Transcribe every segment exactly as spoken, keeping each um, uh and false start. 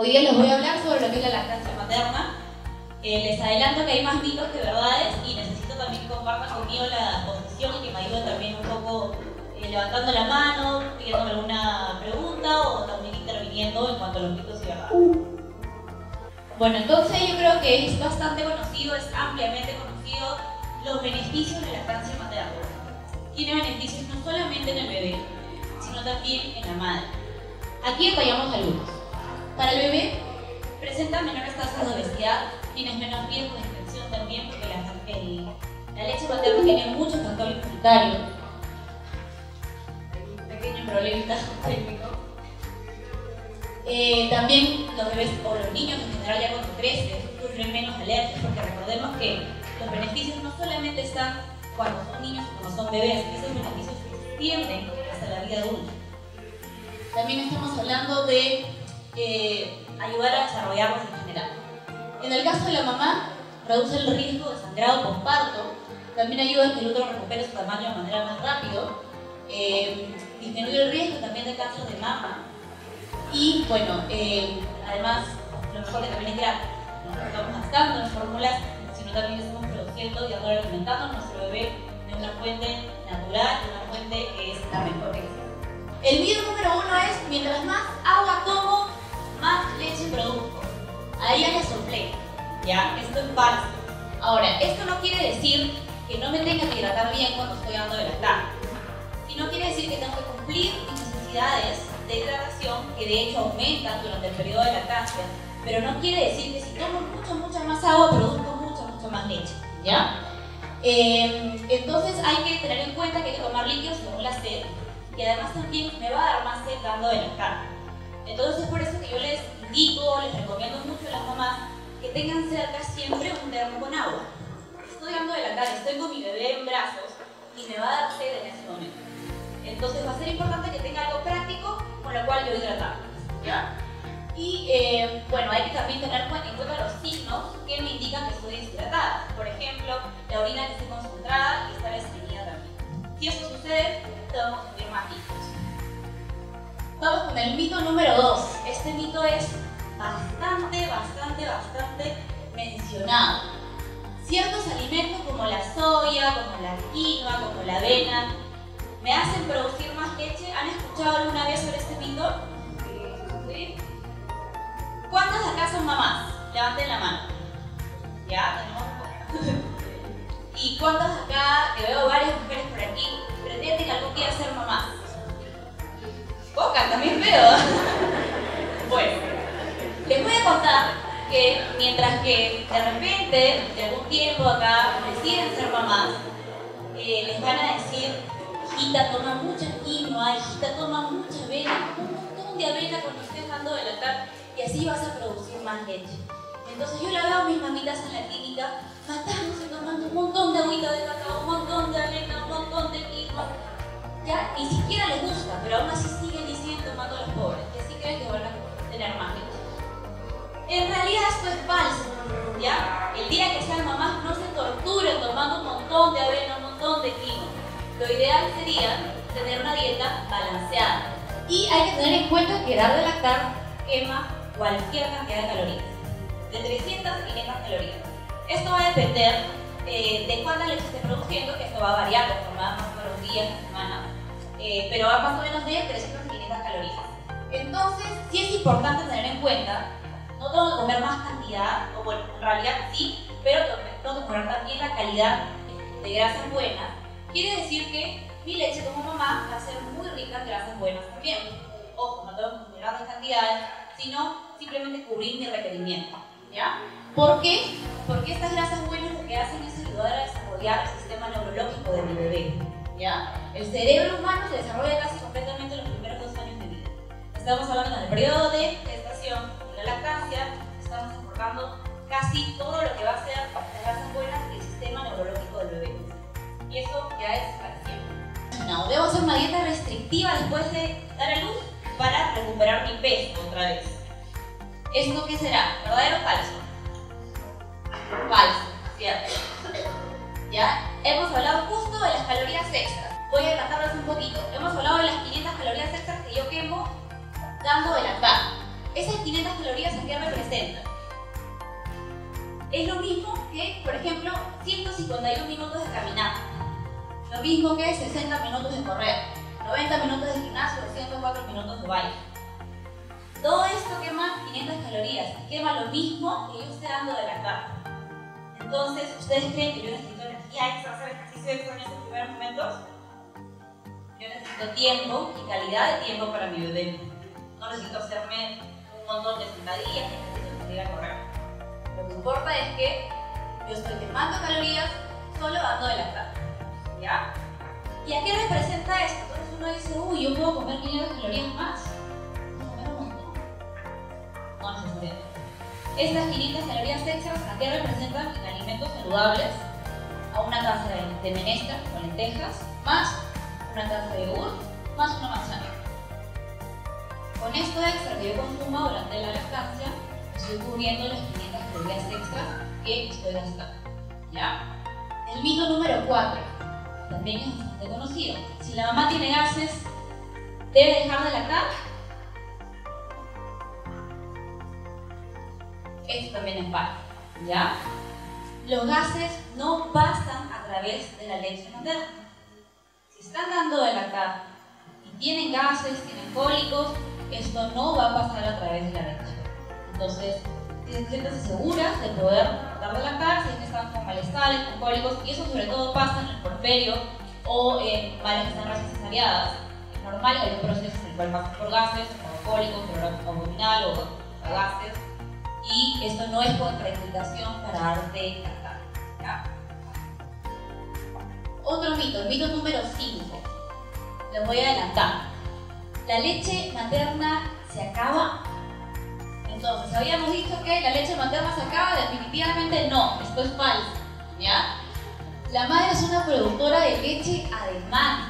Hoy día les voy a hablar sobre lo que es la lactancia materna. Eh, les adelanto que hay más mitos que verdades y necesito también que compartan conmigo la posición y que me ayuden también un poco eh, levantando la mano, pidiéndome alguna pregunta o también interviniendo en cuanto a los mitos y verdades. Bueno, entonces yo creo que es bastante conocido, es ampliamente conocido los beneficios de la lactancia materna. Tiene beneficios no solamente en el bebé, sino también en la madre. Aquí detallamos algunos. Para el bebé, presenta menores tasas de obesidad, tienes menos riesgo de hipertensión también porque la, el, la leche materna tiene muchos factores inmunitarios. Un pequeño problemita técnico. Eh, también los bebés o los niños en general ya cuando crecen sufren menos alergias porque recordemos que los beneficios no solamente están cuando son niños o cuando son bebés, esos beneficios se extienden hasta la vida adulta. También estamos hablando de eh, ayudar a desarrollarlos en general. En el caso de la mamá, reduce el riesgo de sangrado postparto, también ayuda a que el útero recupere su tamaño de manera más rápido, eh, disminuye el riesgo también de cáncer de mama y, bueno, eh, además, lo mejor que también es que nos estamos gastando en fórmulas, sino también estamos produciendo y ahora alimentando a nuestro bebé de una fuente natural, de una fuente que es la mejor que existe. El miedo número uno es, mientras más agua tomo, más leche produzco. Ahí ya la soplé, ya, esto es falso. Ahora, esto no quiere decir que no me tenga que hidratar bien cuando estoy dando de lactar, sino quiere decir que tengo que cumplir mis necesidades de hidratación, que de hecho aumentan durante el periodo de lactancia, pero no quiere decir que si tomo mucho, mucha más agua, produzco mucho, mucho más leche, ¿ya? Eh, entonces hay que tener en cuenta que hay que tomar líquidos según la sed, y además también me va a dar más sed dando de lactar. Entonces es por eso que yo les indico, les recomiendo mucho a las mamás que tengan cerca siempre un termo con agua. Estoy dando de lactar, estoy con mi bebé en brazos y me va a dar sed en ese momento. Entonces va a ser importante que tenga algo práctico con lo cual yo hidratar, ¿ya? Y eh, bueno, hay que también tener en cuenta los signos que me indican que estoy deshidratada. Por ejemplo, la orina que esté concentrada y está estreñida también. Si eso sucede, vamos a tener más mitos. Vamos con el mito número dos. Este mito es bastante, bastante, bastante mencionado. Ciertos alimentos como la soya, como la quinoa, como la avena, me hacen producir más leche. ¿Han escuchado alguna vez sobre este mito? ¿Sí? ¿Cuántas de acá son mamás? Levanten la mano. Ya, tenemos un poco. ¿Y cuántas de acá, que veo varias mujeres por aquí, pretenden que algún día ser mamás? Pocas, también veo. Bueno, les voy a contar que mientras que de repente, de algún tiempo acá, deciden ser mamás, eh, les van a decir, hijita, toma mucha quinoa, hijita, toma mucha avena, un montón de avena cuando estés dando de lactar y así vas a producir más leche. Entonces yo la veo a mis mamitas en la clínica, matándose, tomando un montón de agüita de cacao, un montón de avena, un montón de quinoa. Ya ni siquiera les gusta, pero aún así siguen y siguen tomando los pobres, que sí creen que van a tener más leche. En realidad esto es falso, ¿ya? El día que sean mamás no se torturen tomando un montón de avena, un montón de quinoa. Lo ideal sería tener una dieta balanceada. Y hay que tener en cuenta que dar de lactar quema cualquier cantidad de calorías. De trescientas a quinientas calorías. Esto va a depender eh, de cuánta leche esté produciendo, que esto va a variar conforme más por los días, las semanas, eh, pero va más o menos de trescientas a quinientas calorías. Entonces, sí es importante tener en cuenta, no tengo que comer más cantidad, o bueno, en realidad sí, pero tengo que comer también la calidad de grasas buenas. Quiere decir que mi leche como mamá va a ser muy rica en grasas buenas también. Ojo, no tengo que comer grandes cantidades, sino simplemente cubrir mi requerimiento. ¿Ya? ¿Por qué? Porque estas grasas buenas lo que hacen es ayudar a desarrollar el sistema neurológico de mi bebé. ¿Ya? El cerebro humano se desarrolla casi completamente en los primeros dos años de vida. Estamos hablando del periodo de gestación y la lactancia, estamos aportando casi todo lo que va a ser las grasas buenas y el sistema neurológico del bebé. Y eso ya es para siempre. No, debo hacer una dieta restrictiva después de dar a luz para recuperar mi peso otra vez. ¿Esto qué será? ¿Verdadero o falso? Falso, cierto. Ya, hemos hablado justo de las calorías extras. Voy a tratarlas un poquito. Hemos hablado de las quinientas calorías extras que yo quemo dando de lactar. Esas quinientas calorías setenta. Es lo mismo que, por ejemplo, ciento cincuenta y uno minutos de caminar, lo mismo que sesenta minutos de correr, noventa minutos de gimnasio, ciento cuatro minutos de baile. Todo esto quema quinientas calorías, quema lo mismo que yo esté dando de la carga. Entonces, ¿ustedes creen que yo necesito energía extra hacer ejercicio extra en estos primeros momentos? Yo necesito tiempo y calidad de tiempo para mi bebé. No necesito hacerme un montón de sentadillas, necesito salir a correr. Lo que importa es que yo estoy quemando calorías solo dando de lactar, ¿ya? ¿Y a qué representa esto? Entonces uno dice, uy, yo puedo comer quinientas calorías más. ¿Puedo comer un montón? No necesariamente. Estas quinientas calorías extras, ¿a qué representan? En alimentos saludables, a una taza de menestra o lentejas, más una taza de yogur, más una manzana. Con esto extra que yo consumo durante la lactancia, estoy cubriendo las quinientas calorías extras que estoy gastando, ¿ya? El mito número cuatro, también es bastante conocido. Si la mamá tiene gases, ¿debe dejar de lactar? Esto también es falso, ¿ya? Los gases no pasan a través de la leche materna. Si están dando de lactar y tienen gases, tienen cólicos, esto no va a pasar a través de la leche. Entonces, siéntanse seguras de poder dar de lactar si es que están con malestares, con cólicos, y eso sobre todo pasa en el porperio o en madres que están recién cesareadas. Es normal que hay un proceso en el cual pasan por gases, por cólicos, por abdominal o por gases, y esto no es contraindicación para darte lactar, ¿ya? Otro mito, el mito número cinco. Les voy a adelantar. ¿La leche materna se acaba? Entonces, habíamos dicho que la leche materna se acaba, definitivamente no, esto es falso, ¿ya? La madre es una productora de leche a demanda.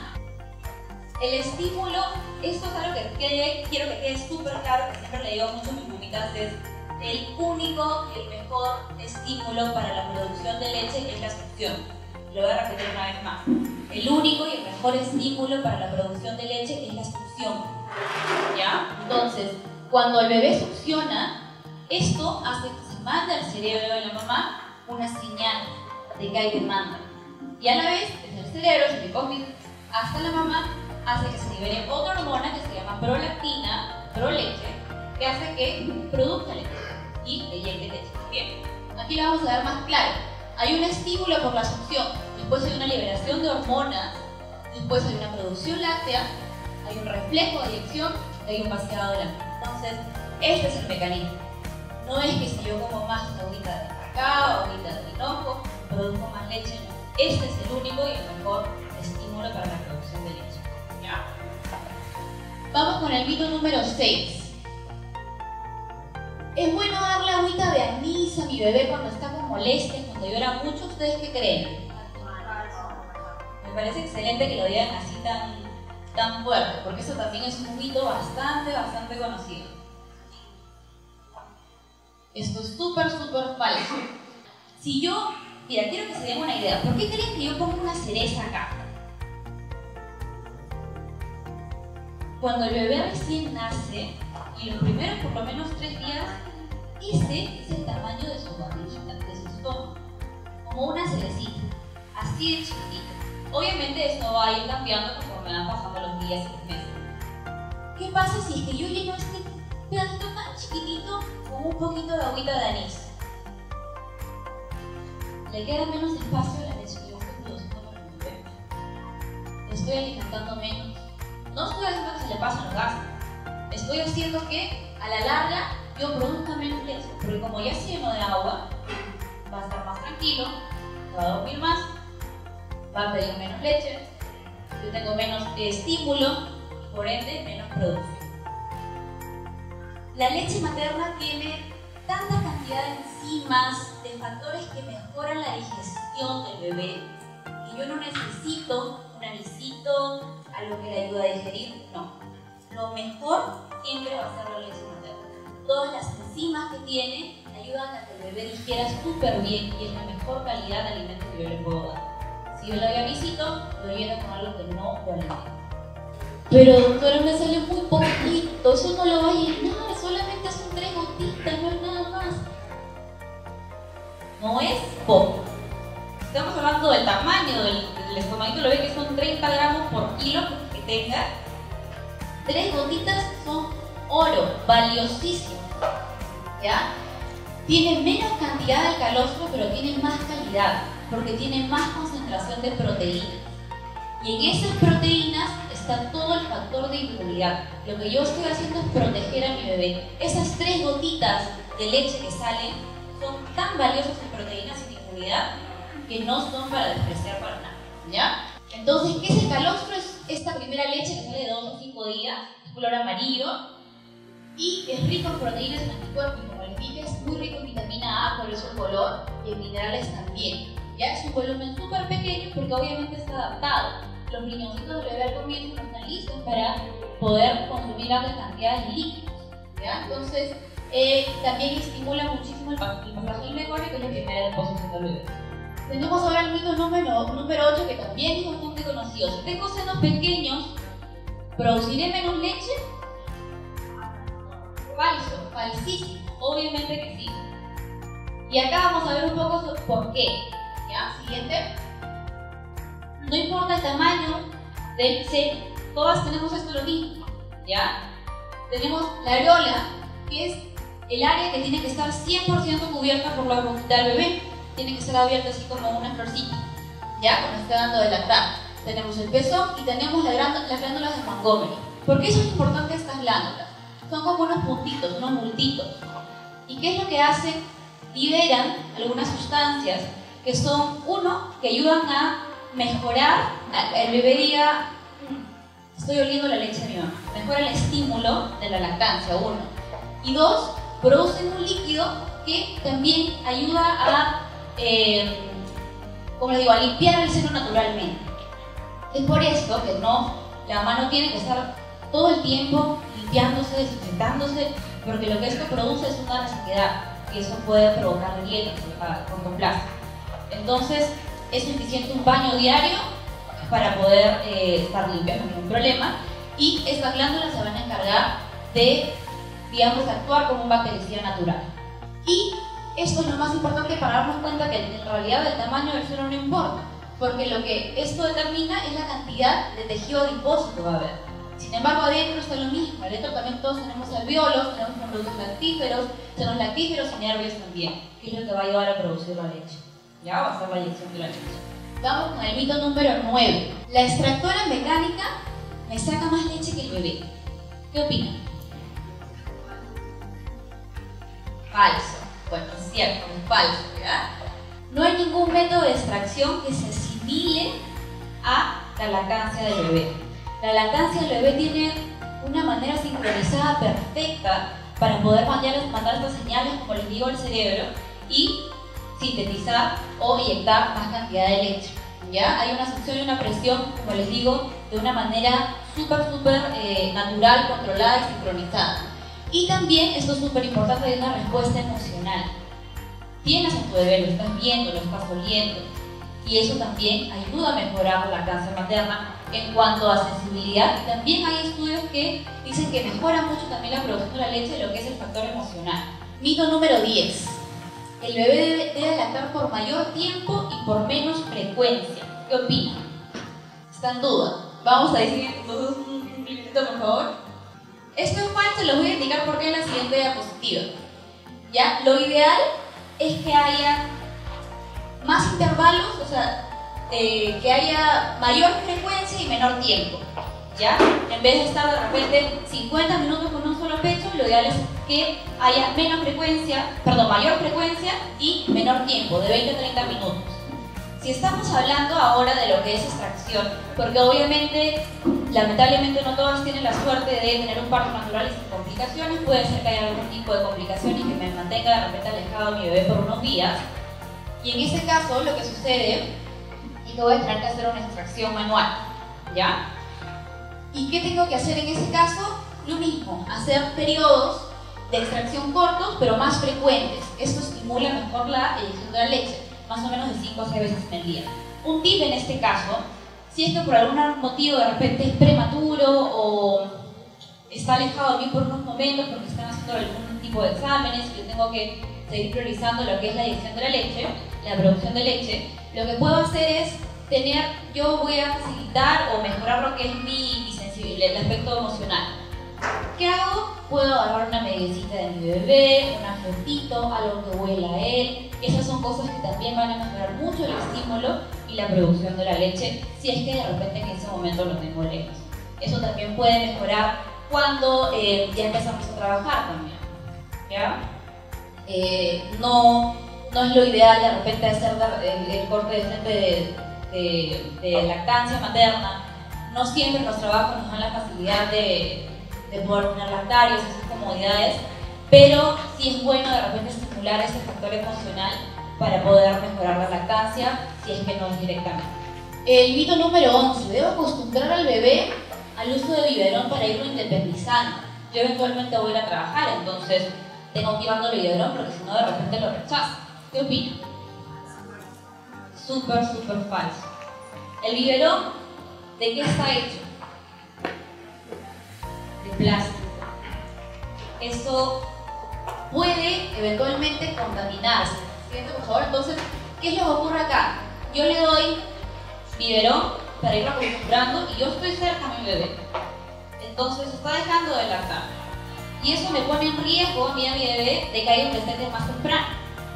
El estímulo, esto es algo que quede, quiero que quede súper claro, que siempre le digo mucho a mis mamitas, es el único y el mejor estímulo para la producción de leche es la succión. Lo voy a repetir una vez más. El único y el mejor estímulo para la producción de leche es la succión, ¿ya? Entonces, cuando el bebé succiona, esto hace que se mande al cerebro de la mamá una señal de que hay demanda. Y a la vez, desde el cerebro, desde el cócnito, hasta la mamá, hace que se libere otra hormona que se llama prolactina, proleche, que hace que produzca leche y le llegue leche. Bien, aquí lo vamos a ver más claro. Hay un estímulo por la succión, después hay una liberación de hormonas, después hay una producción láctea, hay un reflejo de eyección y hay un vaciado lácteo. Entonces, este es el mecanismo. No es que si yo como más una agüita de cacao, agüita de hinojo, produzco más leche, no. Este es el único y el mejor estímulo para la producción de leche, ¿ya? Vamos con el mito número seis. ¿Es bueno darle agüita de anís a mi bebé cuando está con molestias, cuando llora mucho? ¿Ustedes qué creen? Me parece excelente que lo digan así tan, tan fuerte, porque eso también es un mito bastante, bastante conocido. Esto es súper, súper falso. Si yo, mira, quiero que se den una idea. ¿Por qué creen que yo pongo una cereza acá? Cuando el bebé recién nace, y los primeros por lo menos tres días, ese es el tamaño de su barriguita, de su estómago, como una cerecita, así de chiquitita. Obviamente esto va a ir cambiando conforme van pasando los días y los meses. ¿Qué pasa si es que yo lleno este pedacito tan chiquitito con un poquito de agüita de anís? Le queda menos espacio a la leche que yo estoy produciendo para mi bebé. Estoy alimentando menos. No estoy haciendo que se le pasen los gases. Estoy haciendo que a la larga yo produzca menos leche, porque como ya se llenó de agua, va a estar más tranquilo, va a dormir más, va a pedir menos leche, yo tengo menos estímulo, por ende menos producción. La leche materna tiene tanta cantidad de enzimas, de factores que mejoran la digestión del bebé, que yo no necesito un anisito, algo que le ayude a digerir, no. Lo mejor siempre va a ser la leche materna. Todas las enzimas que tiene ayudan a que el bebé digiera súper bien y es la mejor calidad de alimento que yo le puedo dar. Si yo lo avisito, lo lleno con algo que no lo alimento. Pero doctora, me sale muy poquito, eso no lo va a llenar, solamente son tres gotitas, no es nada más. tamaño del, del estomaguito, lo ve que son treinta gramos por kilo que tenga. Tres gotitas son oro, valiosísimo, ¿ya? Tiene menos cantidad de alcalostro, pero tiene más calidad, porque tiene más concentración de proteínas. Y en esas proteínas está todo el factor de inmunidad. Lo que yo estoy haciendo es proteger a mi bebé. Esas tres gotitas de leche que salen son tan valiosas en proteínas y en inmunidad que no son para despreciar para nada, ¿ya? Entonces, ese calostro es esta primera leche que sale de dos a cinco días, de color amarillo, y es rico en proteínas y anticuerpos, como les dije, es muy rico en vitamina A, por eso el color, y en minerales también. Ya es un volumen súper pequeño porque obviamente está adaptado. Los riñoncitos del bebé al comienzo no están listos para poder consumir grandes cantidades de líquidos, ¿ya? Entonces, eh, también estimula muchísimo el pasaje alimentario, que es lo que me da el depósito del bebé. Tenemos ahora el mito número, número ocho, que también es bastante conocido. Si tengo senos pequeños, ¿produciré menos leche? Falso, falsísimo, obviamente que sí. Y acá vamos a ver un poco sobre por qué, ¿ya? Siguiente. No importa el tamaño del seno, todas tenemos esto lo mismo, ¿ya? Tenemos la areola, que es el área que tiene que estar cien por ciento cubierta por la boquita del bebé. Tiene que ser abierta así como una florcita, ¿ya? Cuando está dando de lactar. Tenemos el pezón y tenemos la glándula, las glándulas de Montgomery. ¿Por qué son importantes estas glándulas? Son como unos puntitos, unos multitos. ¿Y qué es lo que hacen? Liberan algunas sustancias que son, uno, que ayudan a mejorar, el bebé diga, estoy oliendo la leche de mi mamá. Mejora el estímulo de la lactancia, uno. Y dos, producen un líquido que también ayuda a, eh, como les digo, a limpiar el seno naturalmente. Es por esto que no, la mano tiene que estar todo el tiempo limpiándose, desinfectándose, porque lo que esto produce es una resequedad, que eso puede provocar grietas a corto plazo. Entonces, es suficiente un baño diario para poder eh, estar limpia, no hay ningún problema. Y estas glándulas se van a encargar de, digamos, actuar como un bactericida natural. Y esto es lo más importante para darnos cuenta que en realidad el tamaño del seno no importa, porque lo que esto determina es la cantidad de tejido adiposo que va a haber. Sin embargo, adentro está lo mismo. Adentro también todos tenemos alveolos, tenemos productos lactíferos, senos lactíferos y nervios también, que es lo que va a ayudar a producir la leche. Ya va a ser la inyección de la leche. Vamos con el mito número nueve. La extractora mecánica me saca más leche que el bebé. ¿Qué opinan? Falso. Bueno, es cierto, es falso, ¿verdad? No hay ningún método de extracción que se asimile a la lactancia del bebé. La lactancia del bebé tiene una manera sincronizada perfecta para poder mandar, mandar estas señales, como les digo, al cerebro y sintetizar o inyectar más cantidad de leche, ¿ya? Hay una succión y una presión, como les digo, de una manera súper, súper eh, natural, controlada y sincronizada. Y también, esto es súper importante, hay una respuesta emocional. Tienes a tu bebé, lo estás viendo, lo estás oliendo, y eso también ayuda a mejorar la lactancia materna en cuanto a sensibilidad. Y también hay estudios que dicen que mejora mucho también la producción de la leche, lo que es el factor emocional. Mito número diez. El bebé debe lactar por mayor tiempo y por menos frecuencia. ¿Qué opinan? Está en duda. Vamos a decir entonces un minutito, por favor. Esto es falso, les voy a indicar por qué en la siguiente diapositiva. ¿Ya? Lo ideal es que haya más intervalos, o sea, eh, que haya mayor frecuencia y menor tiempo, ¿ya? En vez de estar de repente cincuenta minutos con un solo pecho, lo ideal es que haya menos frecuencia, perdón, mayor frecuencia y menor tiempo, de veinte a treinta minutos. Si estamos hablando ahora de lo que es extracción, porque obviamente, lamentablemente no todas tienen la suerte de tener un parto natural y sin complicaciones, puede ser que haya algún tipo de complicaciones que me mantenga de repente alejado de mi bebé por unos días. Y en este caso lo que sucede es que voy a tener que hacer una extracción manual, ¿ya? ¿Y qué tengo que hacer en ese caso? Lo mismo, hacer periodos de extracción cortos pero más frecuentes. Esto estimula mejor la eyección de la leche, más o menos de cinco a seis veces en el día. Un tip en este caso, si es que por algún motivo de repente es prematuro o está alejado de mí por unos momentos porque están haciendo algún tipo de exámenes, yo tengo que seguir priorizando lo que es la eyección de la leche, la producción de leche, lo que puedo hacer es tener, yo voy a facilitar o mejorar lo que es mi, mi sensibilidad, el aspecto emocional. ¿Qué hago? Puedo agarrar una medicita de mi bebé, un afectito, algo que huela a él. Esas son cosas que también van a mejorar mucho el estímulo y la producción de la leche, si es que de repente en ese momento lo tengo lejos. Eso también puede mejorar cuando eh, ya empezamos a trabajar también, ¿ya? Eh, no, no es lo ideal de repente hacer el, el corte de frente de, de, de lactancia materna. No siempre los trabajos nos dan la facilidad de, de poder poner lactarios, esas comodidades, pero sí es bueno de repente estimular ese factor emocional para poder mejorar la lactancia, si es que no es directamente. El mito número once, debo acostumbrar al bebé al uso de biberón para irlo independizando. Yo eventualmente voy a ir a trabajar, entonces tengo que ir dando el biberón porque si no de repente lo rechazo. ¿Qué opinas? Súper, súper falso. ¿El biberón de qué está hecho? De plástico. Eso puede eventualmente contaminarse. ¿Siguiente, por favor? Entonces, ¿qué es lo que ocurre acá? Yo le doy biberón para irlo acostumbrando y yo estoy cerca a mi bebé, entonces está dejando de lactar y eso me pone en riesgo a mí, a mi bebé, de que haya un descenso más temprano.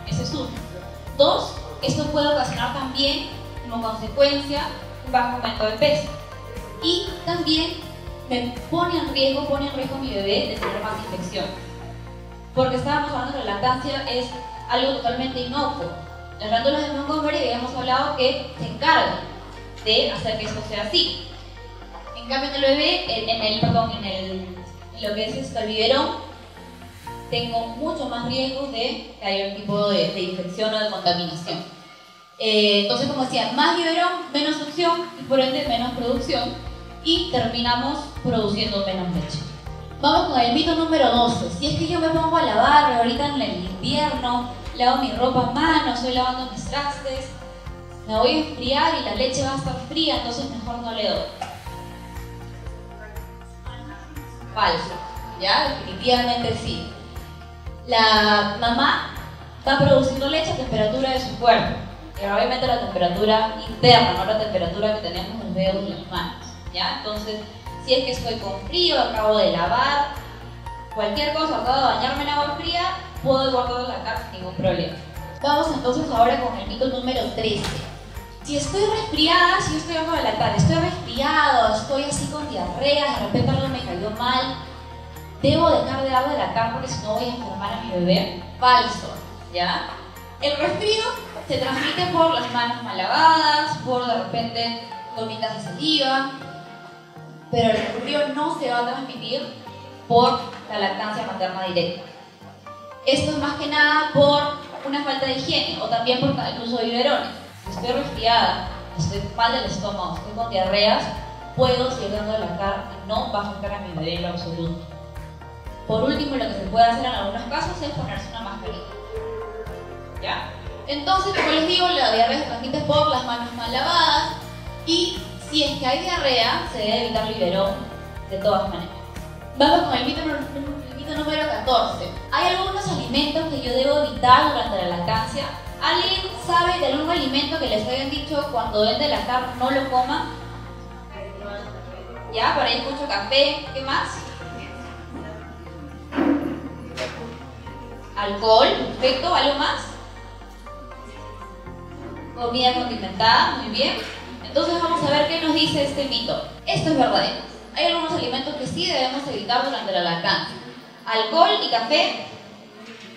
Ese es uno. Dos, esto puede ocasionar también como consecuencia un bajo aumento de peso y también me pone en riesgo, pone en riesgo a mi bebé de tener más infección, porque estábamos hablando de la lactancia, es algo totalmente inocuo. Las glándulas de Montgomery habíamos hablado que se encargan de hacer que eso sea así. En cambio en el bebé, en, en el, perdón, en el, en lo que es esto, el biberón, tengo mucho más riesgo de que haya un tipo de, de infección o de contaminación. Eh, entonces, como decía, más biberón, menos succión y por ende menos producción y terminamos produciendo menos leche. Vamos con el mito número doce. Si es que yo me pongo a lavar ahorita en el invierno, lavo mi ropa a mano, estoy lavando mis trastes, me voy a enfriar y la leche va a estar fría, entonces mejor no le doy. Falso, ¿ya? Definitivamente sí. La mamá va produciendo leche a temperatura de su cuerpo, y obviamente la temperatura interna, no la temperatura que tenemos en los dedos y las manos, ¿ya? Entonces, si es que estoy con frío, acabo de lavar, cualquier cosa, acabo de bañarme en agua fría, puedo guardar la lactancia sin ningún problema. Vamos entonces ahora con el mito número trece. Si estoy resfriada, si estoy bajo de lactar, estoy resfriado, estoy así con diarrea, de repente algo me cayó mal, debo dejar de dar de lactar porque si no voy a enfermar a mi bebé. Falso, ¿ya? El resfrío se transmite por las manos mal lavadas, por de repente gomitas de saliva, pero el resfrío no se va a transmitir por la lactancia materna directa. Esto es más que nada por una falta de higiene o también por el uso de biberones. Estoy resfriada, estoy mal del estómago, estoy con diarreas, puedo seguir dando de lactar y no va a afectar a mi bebé en lo absoluto. Por último, lo que se puede hacer en algunos casos es ponerse una mascarilla, ¿ya? Entonces, como les digo, la diarrea se transmite por las manos mal lavadas y si es que hay diarrea, se debe evitar el biberón de todas maneras. Vamos con el mito, el mito número catorce. Hay algunos alimentos que yo debo evitar durante la lactancia. ¿Alguien sabe de algún alimento que les hayan dicho cuando den de lactar no lo coma? Ya, por ahí escucho café, ¿qué más? Alcohol, perfecto, ¿algo más? Comida condimentada, muy bien. Entonces vamos a ver qué nos dice este mito. Esto es verdadero. Hay algunos alimentos que sí debemos evitar durante la lactancia. Alcohol y café,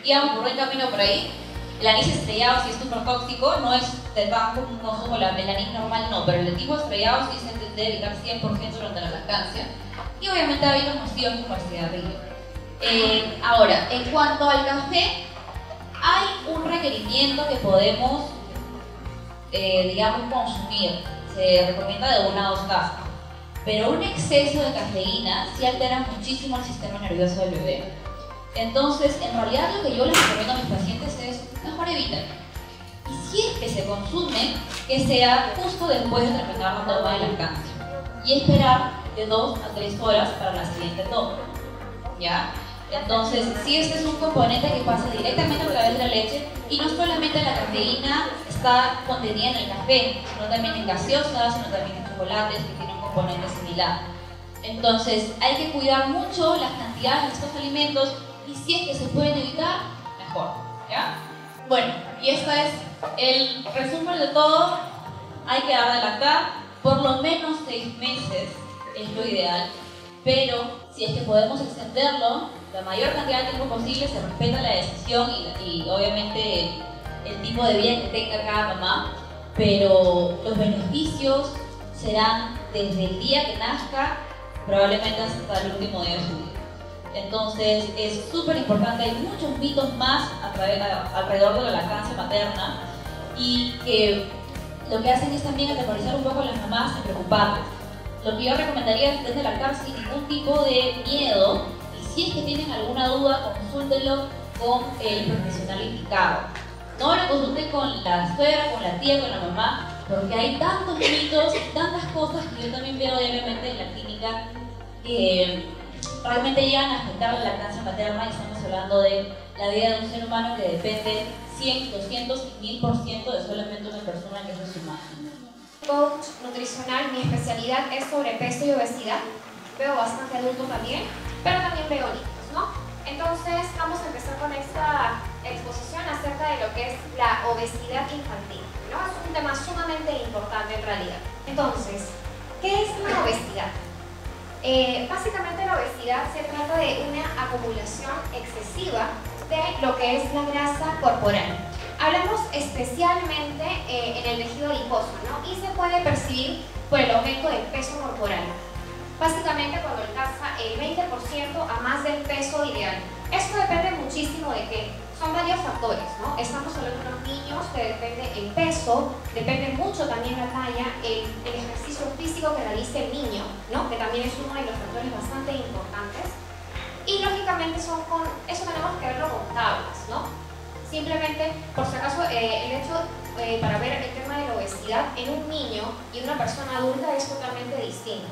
íbamos por buen camino por ahí. El anís estrellado sí es súper tóxico, no es de tan común consumo, el anís normal no, pero el de tipo estrellado sí se debe evitar cien por ciento durante la lactancia. Y obviamente hábitos nocivos como obesidad. Eh, ahora, en cuanto al café, hay un requerimiento que podemos, eh, digamos, consumir. Se recomienda de una a dos tazas. Pero un exceso de cafeína sí altera muchísimo el sistema nervioso del bebé. Entonces, en realidad lo que yo les recomiendo a mis pacientes es mejor evitar. Y si es que se consume, que sea justo después de terminar la toma de lactancia. Y esperar de dos a tres horas para la siguiente toma, ¿ya? Entonces, si este es un componente que pasa directamente a través de la leche y no solamente la cafeína está contenida en el café, sino también en gaseosas, sino también en chocolates, que tienen un componente similar. Entonces hay que cuidar mucho las cantidades de estos alimentos y si es que se pueden evitar, mejor, ¿ya? Bueno, y esto es el resumen de todo. Hay que dar de lactar por lo menos seis meses, es lo ideal, pero si es que podemos extenderlo la mayor cantidad de tiempo posible, se respeta la decisión y, y obviamente el, el tipo de vida que tenga cada mamá, pero los beneficios serán desde el día que nazca, probablemente hasta el último día de su vida. Entonces es súper importante, hay muchos mitos más a través, a, alrededor de la lactancia materna y que lo que hacen es también atemorizar un poco a las mamás y preocuparlas. Lo que yo recomendaría es que desde lactar sin ningún tipo de miedo, y si es que tienen alguna duda, consúltenlo con el profesional indicado. No lo consulten con la suegra, con la tía, con la mamá, porque hay tantos mitos y tantas cosas que yo también veo diariamente en la clínica que realmente llegan a afectar la lactancia materna, y estamos hablando de la vida de un ser humano que depende cien, doscientos y mil por ciento de solamente una persona que es humana. Coach nutricional, mi especialidad es sobrepeso y obesidad. Veo bastante adultos también, pero también veo niños, ¿no? Entonces vamos a empezar con esta exposición acerca de lo que es la obesidad infantil, ¿no? Es un tema sumamente importante en realidad. Entonces, ¿qué es la obesidad? Eh, básicamente la obesidad se trata de una acumulación excesiva de lo que es la grasa corporal. Hablamos especialmente eh, en el tejido adiposo, ¿no? Y se puede percibir por el aumento del peso corporal. Básicamente cuando alcanza el veinte por ciento a más del peso ideal. Esto depende muchísimo de qué. Son varios factores, ¿no? Estamos hablando de unos niños que depende el peso, depende mucho también la talla, el, el ejercicio físico que realice el niño, ¿no? Que también es uno de los factores bastante importantes. Y lógicamente son con, eso tenemos que verlo con tablas, ¿no? Simplemente, por si acaso, eh, el hecho eh, para ver el tema de la obesidad en un niño y una persona adulta es totalmente distinto.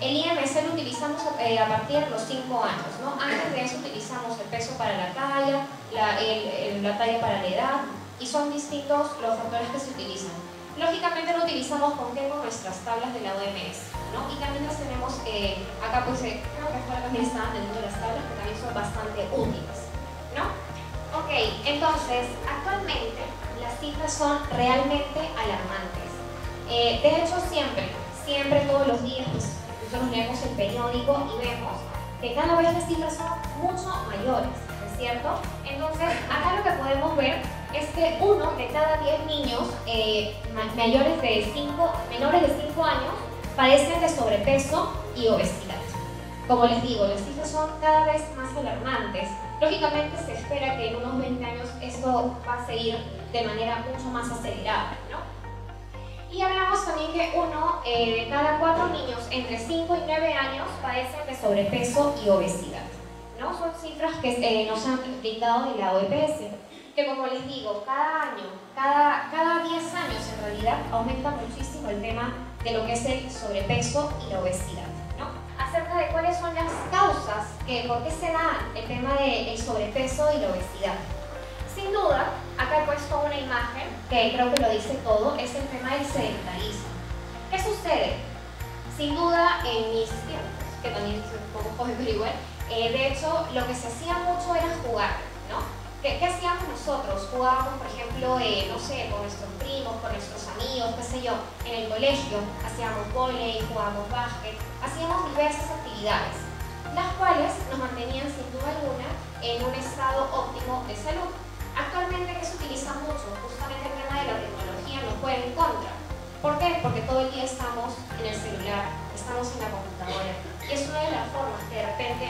El I M C lo utilizamos eh, a partir de los cinco años, ¿no? Antes de eso utilizamos el peso para la talla, la, el, el, la talla para la edad, y son distintos los factores que se utilizan. Lógicamente lo utilizamos con, ¿qué? Con nuestras tablas de la O M S, ¿no? Y también las tenemos eh, acá, pues eh, creo que ahora también están teniendo las tablas que también son bastante útiles, ¿no? Ok, entonces, actualmente las cifras son realmente alarmantes. Eh, de hecho, siempre, siempre, todos los días, pues, nosotros leemos el periódico y vemos que cada vez las cifras son mucho mayores, ¿no es cierto? Entonces, acá lo que podemos ver es que uno de cada diez niños eh, mayores de cinco, menores de cinco años padecen de sobrepeso y obesidad. Como les digo, las cifras son cada vez más alarmantes. Lógicamente se espera que en unos veinte años esto va a seguir de manera mucho más acelerada, ¿no? Y hablamos también que uno eh, de cada cuatro niños entre cinco y nueve años padecen de sobrepeso y obesidad, ¿no? Son cifras que eh, nos han brindado de la O E P S, que como les digo, cada año, cada, cada diez años en realidad aumenta muchísimo el tema de lo que es el sobrepeso y la obesidad, ¿no? Acerca de cuáles son las causas, que, por qué se da el tema del sobrepeso y la obesidad. Sin duda, acá he puesto una imagen que creo que lo dice todo, es el tema del sedentarismo. ¿Qué sucede? Sin duda, en mis tiempos, que también soy un poco joven pero igual, eh, de hecho, lo que se hacía mucho era jugar, ¿no? ¿Qué, qué hacíamos nosotros? Jugábamos, por ejemplo, eh, no sé, con nuestros primos, con nuestros amigos, qué sé yo, en el colegio, hacíamos vóley, jugábamos básquet, hacíamos diversas actividades, las cuales nos mantenían sin duda alguna en un estado óptimo de salud. Actualmente, que se utiliza mucho, justamente el tema de la tecnología nos juega en contra. ¿Por qué? Porque todo el día estamos en el celular, estamos en la computadora, y es una de las formas que de repente,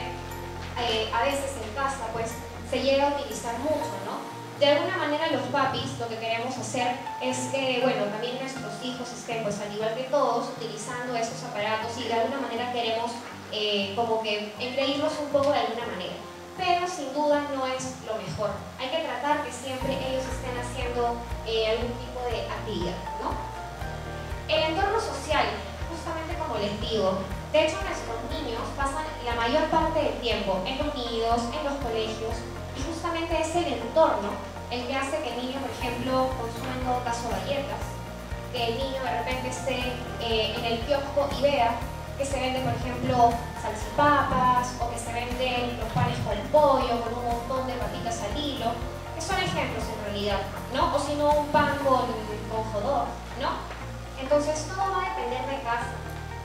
eh, a veces en casa, pues, se llega a utilizar mucho, ¿no? De alguna manera los papis lo que queremos hacer es que, bueno, también nuestros hijos estén, pues al igual que todos, utilizando esos aparatos, y de alguna manera queremos eh, como que engreírlos un poco de alguna manera. Pero sin duda no es lo mejor. Hay que tratar que siempre ellos estén haciendo eh, algún tipo de actividad, ¿no? El entorno social, justamente como les digo, de hecho nuestros niños pasan la mayor parte del tiempo en los nidos, en los colegios, y justamente es el entorno el que hace que el niño, por ejemplo, consuma en todo caso galletas, que el niño de repente esté eh, en el kiosco y vea que se venden, por ejemplo, salsipapas, o que se venden los panes con pollo, con un montón de papitas al hilo, que son ejemplos en realidad, ¿no? O si no, un pan con, con jodor, ¿no? Entonces, todo va a depender de casa.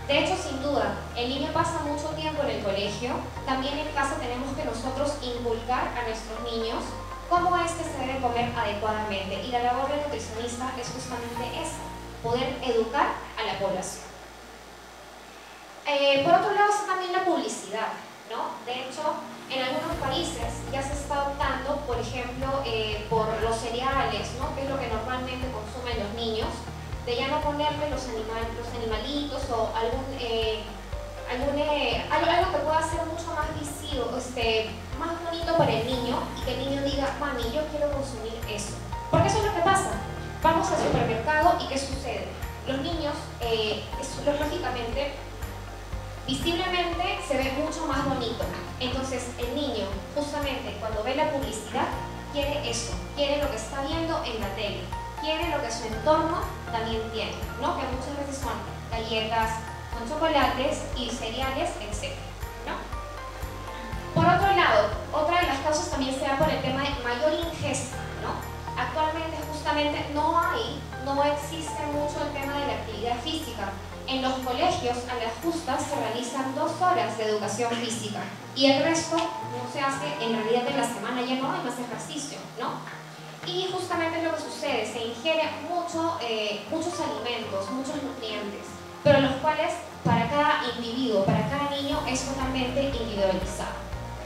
De hecho, sin duda, el niño pasa mucho tiempo en el colegio, también en casa tenemos que nosotros inculcar a nuestros niños cómo es que se debe comer adecuadamente, y la labor del nutricionista es justamente esa, poder educar a la población. Eh, por otro lado está también la publicidad, ¿no? De hecho, en algunos países ya se está optando, por ejemplo, eh, por los cereales, ¿no? Que es lo que normalmente consumen los niños, de ya no ponerle los, animal, los animalitos o algún, eh, algún eh, algo, algo que pueda ser mucho más visivo, este, más bonito para el niño, y que el niño diga, mami, yo quiero consumir eso. Porque eso es lo que pasa. Vamos al supermercado y ¿qué sucede? Los niños, eh, eso, lógicamente, visiblemente se ve mucho más bonito. Entonces el niño, justamente cuando ve la publicidad, quiere eso, quiere lo que está viendo en la tele, quiere lo que su entorno también tiene, ¿no? Que muchas veces son galletas con chocolates y cereales, etcétera, ¿no? Por otro lado, otra de las causas también se da por el tema de mayor ingesta, ¿no? Actualmente justamente no hay, no existe mucho el tema de la actividad física. En los colegios a las justas se realizan dos horas de educación física y el resto no se hace, en realidad en la semana ya no hay más ejercicio, ¿no? Y justamente es lo que sucede, se ingieren mucho, eh, muchos alimentos, muchos nutrientes, pero los cuales para cada individuo, para cada niño es totalmente individualizado,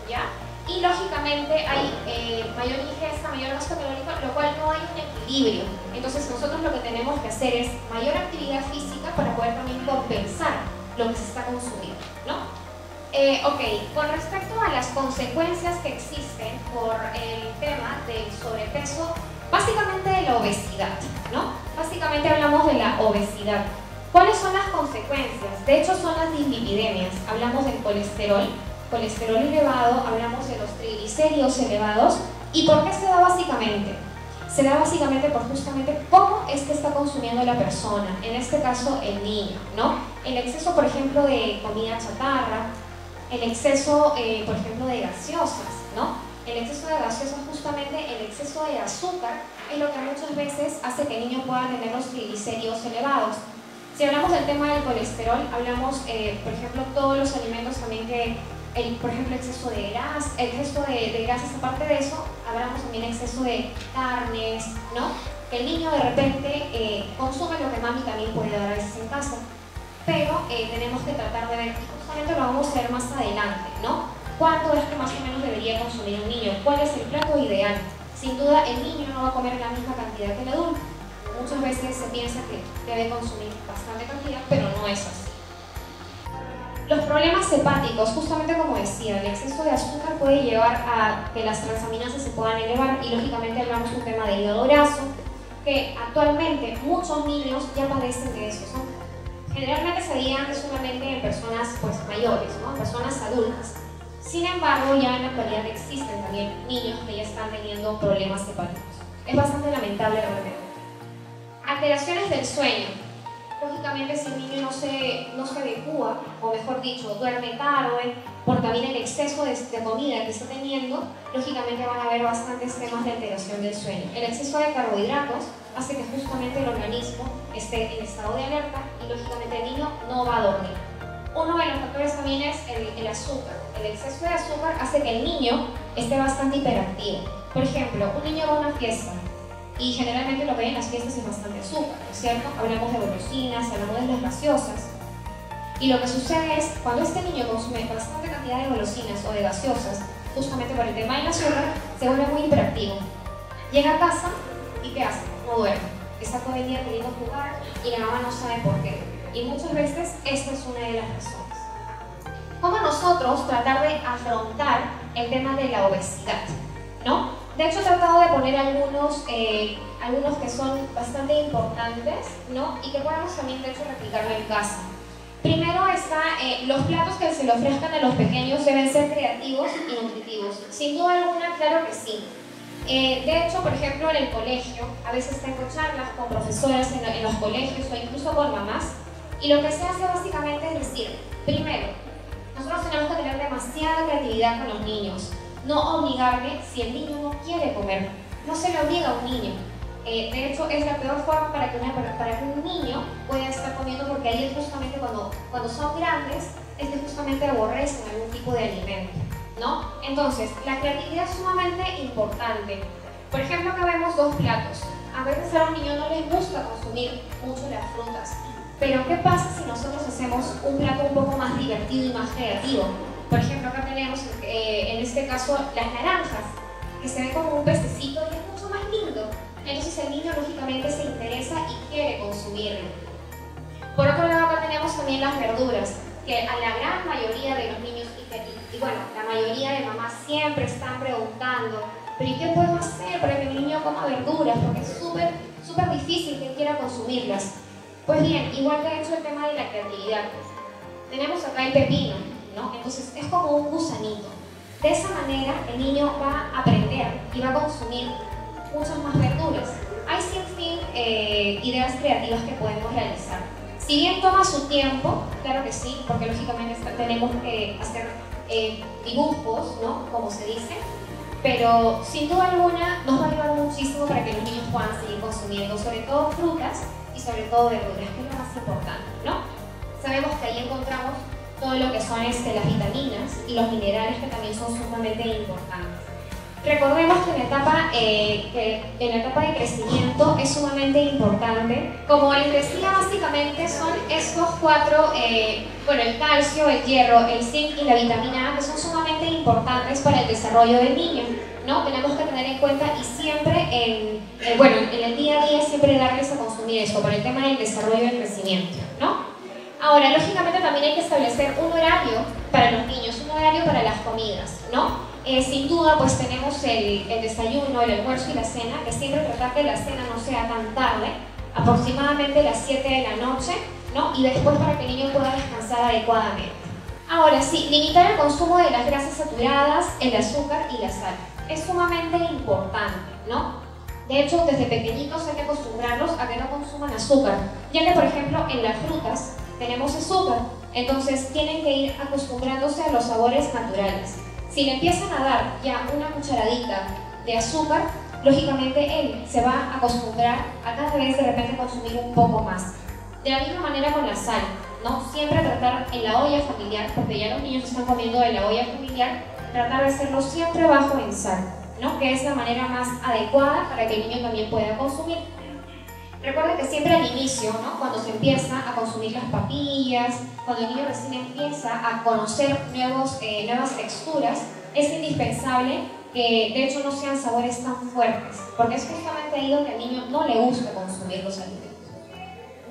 ¿ya? Y lógicamente hay eh, mayor ingesta, mayor gasto calórico, lo cual no hay un equilibrio. Entonces nosotros lo que tenemos que hacer es mayor actividad física para poder también compensar lo que se está consumiendo, ¿no? Eh, ok, con respecto a las consecuencias que existen por el tema del sobrepeso, básicamente de la obesidad, ¿no? Básicamente hablamos de la obesidad. ¿Cuáles son las consecuencias? De hecho, son las dislipidemias. Hablamos del colesterol, colesterol elevado, hablamos de los triglicéridos elevados. ¿Y por qué se da básicamente? Se da básicamente por justamente cómo es que está consumiendo la persona, en este caso el niño, ¿no? El exceso, por ejemplo, de comida chatarra, el exceso, eh, por ejemplo, de gaseosas, ¿no? El exceso de gaseosas, justamente el exceso de azúcar, es lo que muchas veces hace que el niño pueda tener los triglicéridos elevados. Si hablamos del tema del colesterol, hablamos, eh, por ejemplo, todos los alimentos también que, el, por ejemplo, exceso de grasa, el exceso de, de grasas, aparte de eso, hablamos también exceso de carnes, ¿no? Que el niño de repente eh, consume lo que mami también puede dar a veces en casa. Pero eh, tenemos que tratar de ver, justamente lo vamos a ver más adelante, ¿no? ¿Cuánto es que más o menos debería consumir un niño? ¿Cuál es el plato ideal? Sin duda, el niño no va a comer la misma cantidad que el adulto. Muchas veces se piensa que debe consumir bastante cantidad, pero no es así. Los problemas hepáticos, justamente como decía, el exceso de azúcar puede llevar a que las transaminasas se puedan elevar, y lógicamente hablamos de un tema de hígado graso, que actualmente muchos niños ya padecen de eso, ¿no? Generalmente se veían solamente en personas pues, mayores, ¿no? Personas adultas. Sin embargo, ya en la actualidad existen también niños que ya están teniendo problemas hepáticos. Es bastante lamentable realmente. Alteraciones del sueño. Lógicamente, si el niño no se, no se adecua, o mejor dicho, duerme tarde, por también el exceso de, de comida que está teniendo, lógicamente van a haber bastantes temas de alteración del sueño. El exceso de carbohidratos hace que justamente el organismo esté en estado de alerta y lógicamente el niño no va a dormir. Uno de los factores también es el, el azúcar. El exceso de azúcar hace que el niño esté bastante hiperactivo. Por ejemplo, un niño va a una fiesta y generalmente lo que hay en las fiestas es bastante azúcar, ¿no es cierto? Hablamos de golosinas, hablamos de las gaseosas. Y lo que sucede es, cuando este niño consume bastante cantidad de golosinas o de gaseosas, justamente por el tema del azúcar, se vuelve muy hiperactivo. Llega a casa y ¿qué hace? No duerme. Está todo el día queriendo jugar y la mamá no sabe por qué. Y muchas veces esta es una de las razones. ¿Cómo nosotros tratar de afrontar el tema de la obesidad, ¿no? De hecho, he tratado de poner algunos, eh, algunos que son bastante importantes, ¿no? Y que podemos también de hecho replicarlo en casa. Primero está, eh, los platos que se le ofrezcan a los pequeños deben ser creativos y nutritivos. Sin duda alguna, claro que sí. Eh, de hecho, por ejemplo, en el colegio, a veces tengo charlas con profesoras en, en los colegios o incluso con mamás, y lo que se hace básicamente es decir, primero, nosotros tenemos que tener demasiada creatividad con los niños, no obligarle si el niño no quiere comer, no se le obliga a un niño. Eh, de hecho, es la peor forma para que, una, para que un niño pueda estar comiendo, porque ahí justamente cuando, cuando son grandes, es que justamente aborrecen algún tipo de alimento, ¿no? Entonces, la creatividad es sumamente importante. Por ejemplo, acá vemos dos platos. A veces a los niños no les gusta consumir mucho las frutas, pero ¿qué pasa si nosotros hacemos un plato un poco más divertido y más creativo? Por ejemplo, acá tenemos, eh, en este caso, las naranjas, que se ven como un pececito y es mucho más lindo. Entonces el niño, lógicamente, se interesa y quiere consumirlo. Por otro lado, acá tenemos también las verduras, que a la gran mayoría de los niños, y bueno, la mayoría de mamás siempre están preguntando, pero ¿y qué puedo hacer para que mi niño coma verduras? Porque es súper, súper difícil que quiera consumirlas. Pues bien, igual que he hecho el tema de la creatividad, tenemos acá el pepino, ¿no? Entonces es como un gusanito. De esa manera el niño va a aprender y va a consumir muchas más verduras. Hay sin fin eh, ideas creativas que podemos realizar. Si bien toma su tiempo, claro que sí, porque lógicamente tenemos que hacer eh, dibujos, ¿no? Como se dice, pero sin duda alguna nos va a ayudar muchísimo para que los niños puedan seguir consumiendo, sobre todo frutas y sobre todo verduras, que es lo más importante, ¿no? Sabemos que ahí encontramos todo lo que son este, las vitaminas y los minerales, que también son sumamente importantes. Recordemos que en, etapa, eh, que en la etapa de crecimiento es sumamente importante. Como les decía, básicamente son estos cuatro, eh, bueno, el calcio, el hierro, el zinc y la vitamina A, que son sumamente importantes para el desarrollo del niño, ¿no? Tenemos que tener en cuenta y siempre, en, en, bueno, en el día a día siempre darles a consumir eso, por el tema del desarrollo y el crecimiento, ¿no? Ahora, lógicamente también hay que establecer un horario para los niños, un horario para las comidas, ¿no? Eh, sin duda, pues tenemos el, el desayuno, el almuerzo y la cena, que siempre tratar que la cena no sea tan tarde, aproximadamente las siete de la noche, ¿no? Y después para que el niño pueda descansar adecuadamente. Ahora sí, limitar el consumo de las grasas saturadas, el azúcar y la sal. Es sumamente importante, ¿no? De hecho, desde pequeñitos hay que acostumbrarlos a que no consuman azúcar, ya que, por ejemplo, en las frutas tenemos azúcar, entonces tienen que ir acostumbrándose a los sabores naturales. Si le empiezan a dar ya una cucharadita de azúcar, lógicamente él se va a acostumbrar a cada vez de repente consumir un poco más. De la misma manera con la sal, ¿no? Siempre tratar en la olla familiar, porque ya los niños están comiendo de la olla familiar, tratar de hacerlo siempre bajo en sal, ¿no? Que es la manera más adecuada para que el niño también pueda consumir. Recuerden que siempre al inicio, ¿no? Cuando se empieza a consumir las papillas, cuando el niño recién empieza a conocer nuevos, eh, nuevas texturas, es indispensable que de hecho no sean sabores tan fuertes, porque es justamente ahí donde al niño no le gusta consumir los alimentos,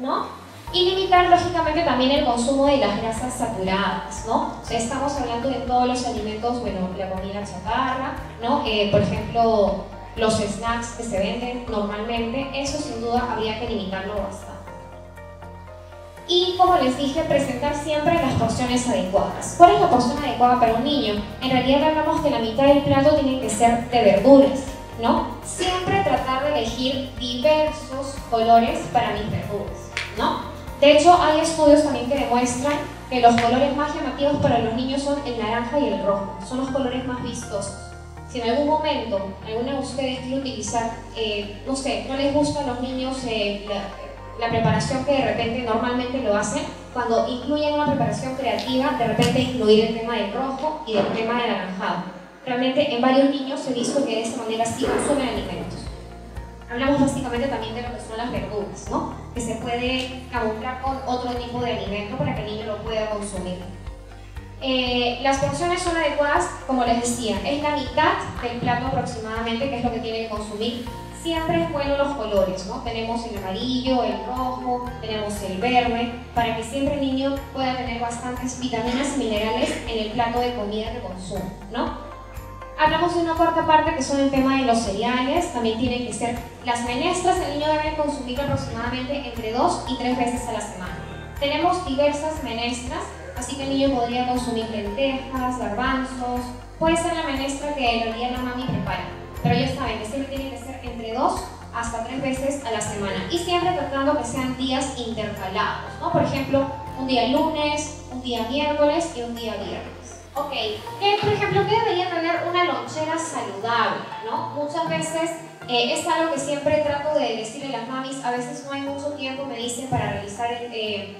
¿no? Y limitar lógicamente también el consumo de las grasas saturadas, ¿no? O sea, estamos hablando de todos los alimentos, bueno, la comida chatarra, ¿no? Eh, por ejemplo, los snacks que se venden normalmente, eso sin duda habría que limitarlo bastante. Y como les dije, presentar siempre las porciones adecuadas. ¿Cuál es la porción adecuada para un niño? En realidad hablamos que la mitad del plato tiene que ser de verduras, ¿no? Siempre tratar de elegir diversos colores para mis verduras, ¿no? De hecho, hay estudios también que demuestran que los colores más llamativos para los niños son el naranja y el rojo, son los colores más vistosos. Si en algún momento alguna de ustedes quiere utilizar, eh, no sé, no les gusta a los niños eh, la, la preparación que de repente normalmente lo hacen, cuando incluyen una preparación creativa, de repente incluir el tema del rojo y del tema del anaranjado. Realmente en varios niños he visto que de esa manera sí consumen alimentos. Hablamos básicamente también de lo que son las verduras, ¿no? Que se puede camuflar con otro tipo de alimento para que el niño lo pueda consumir. Eh, las porciones son adecuadas, como les decía, es la mitad del plato aproximadamente, que es lo que tienen que consumir. Siempre es bueno los colores, ¿no? Tenemos el amarillo, el rojo, tenemos el verde, para que siempre el niño pueda tener bastantes vitaminas y minerales en el plato de comida que consume, ¿no? Hablamos de una cuarta parte, que son el tema de los cereales, también tienen que ser las menestras, el niño debe consumir aproximadamente entre dos y tres veces a la semana. Tenemos diversas menestras, así que el niño podría consumir lentejas, garbanzos, puede ser la menestra que en realidad la mami prepara, pero ellos saben que dos hasta tres veces a la semana, y siempre tratando que sean días intercalados, ¿no? Por ejemplo, un día lunes, un día miércoles y un día viernes. Ok, que por ejemplo, que debería tener una lonchera saludable, ¿no? Muchas veces eh, es algo que siempre trato de decirle a las mamis, a veces no hay mucho tiempo, me dicen, para realizar el, eh,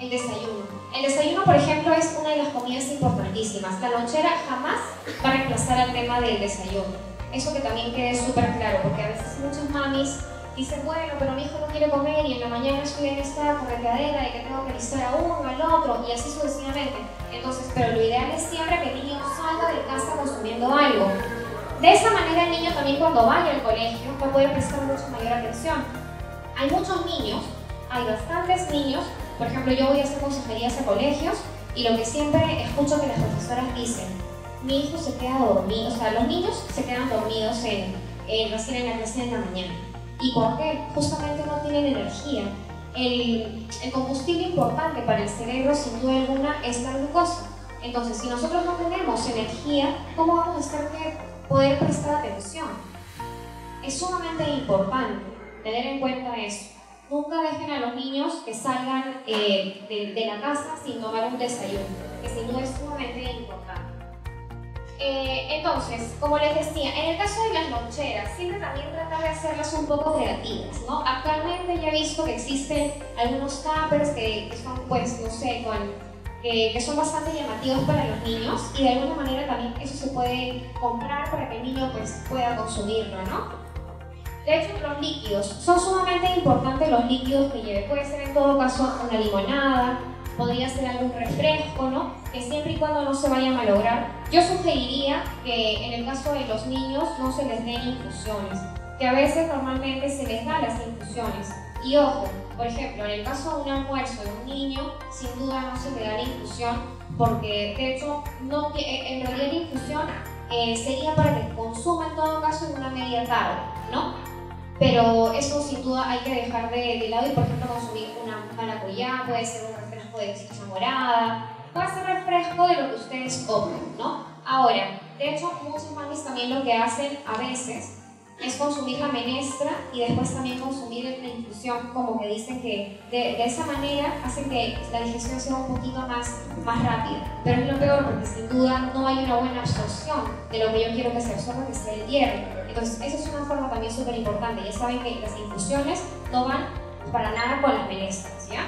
el desayuno. El desayuno, por ejemplo, es una de las comidas importantísimas. La lonchera jamás va a reemplazar al tema del desayuno. Eso que también quede súper claro, porque a veces muchas mamis dicen, bueno, pero mi hijo no quiere comer y en la mañana estoy en esta correteadera de que tengo que listar a uno, al otro, y así sucesivamente. Entonces, pero lo ideal es siempre que el niño salga de casa consumiendo algo. De esa manera el niño también, cuando vaya al colegio, va a poder prestar mucho mayor atención. Hay muchos niños, hay bastantes niños, por ejemplo, yo voy a hacer consejerías a colegios y lo que siempre escucho que las profesoras dicen, mi hijo se queda dormido, o sea, los niños se quedan dormidos en, en, recién en la clase de la mañana. ¿Y por qué? Justamente no tienen energía. El, el combustible importante para el cerebro, sin duda alguna, es la glucosa. Entonces, si nosotros no tenemos energía, ¿cómo vamos a hacer que poder prestar atención? Es sumamente importante tener en cuenta eso. Nunca dejen a los niños que salgan eh, de, de la casa sin tomar un desayuno, que sin duda es sumamente importante. Eh, entonces, como les decía, en el caso de las loncheras, siempre también tratar de hacerlas un poco creativas, ¿no? Actualmente ya he visto que existen algunos tuppers que, que son, pues, no sé, con, eh, que son bastante llamativos para los niños, y de alguna manera también eso se puede comprar para que el niño, pues, pueda consumirlo, ¿no? De hecho, los líquidos, son sumamente importantes los líquidos que lleve. Puede ser en todo caso una limonada, podría ser algún refresco, ¿no? Que siempre y cuando no se vaya a malograr. Yo sugeriría que en el caso de los niños no se les den infusiones, que a veces normalmente se les da las infusiones. Y ojo, por ejemplo, en el caso de un almuerzo de un niño, sin duda no se le da la infusión, porque de hecho, no, en realidad la infusión eh, sería para que consuma en todo caso en una media tarde, ¿no? Pero eso sin duda hay que dejar de, de lado y, por ejemplo, consumir una maracuyá, puede ser un de chicha morada, va a ser refresco de lo que ustedes opten, ¿no? Ahora, de hecho, muchas mamis también lo que hacen a veces es consumir la menestra y después también consumir la infusión, como que dicen que de, de esa manera hacen que la digestión sea un poquito más, más rápida. Pero es lo peor, porque sin duda no hay una buena absorción de lo que yo quiero que se absorba, que sea el hierro. Entonces, esa es una forma también súper importante. Ya saben que las infusiones no van para nada con las menestras, ¿ya?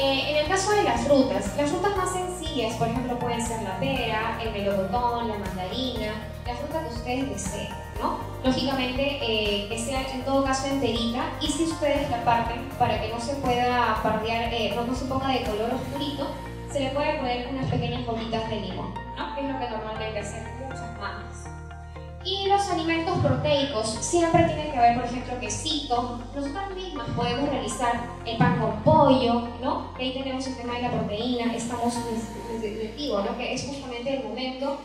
Eh, en el caso de las frutas, las frutas más sencillas, por ejemplo, pueden ser la pera, el melocotón, la mandarina, la fruta que ustedes deseen, ¿no? Lógicamente, eh, que sea en todo caso enterita, y si ustedes la parten para que no se pueda pardear, eh, no, no se ponga de color oscurito, se le puede poner unas pequeñas gotitas de limón, ¿no? Que es lo que normalmente hacen muchas mamis. Y los alimentos proteicos siempre tienen que haber, por ejemplo, quesito. Nosotras mismas podemos realizar el pan con pollo, ¿no? Ahí tenemos el tema de la proteína, estamos en el objetivo, ¿no? Que es justamente el momento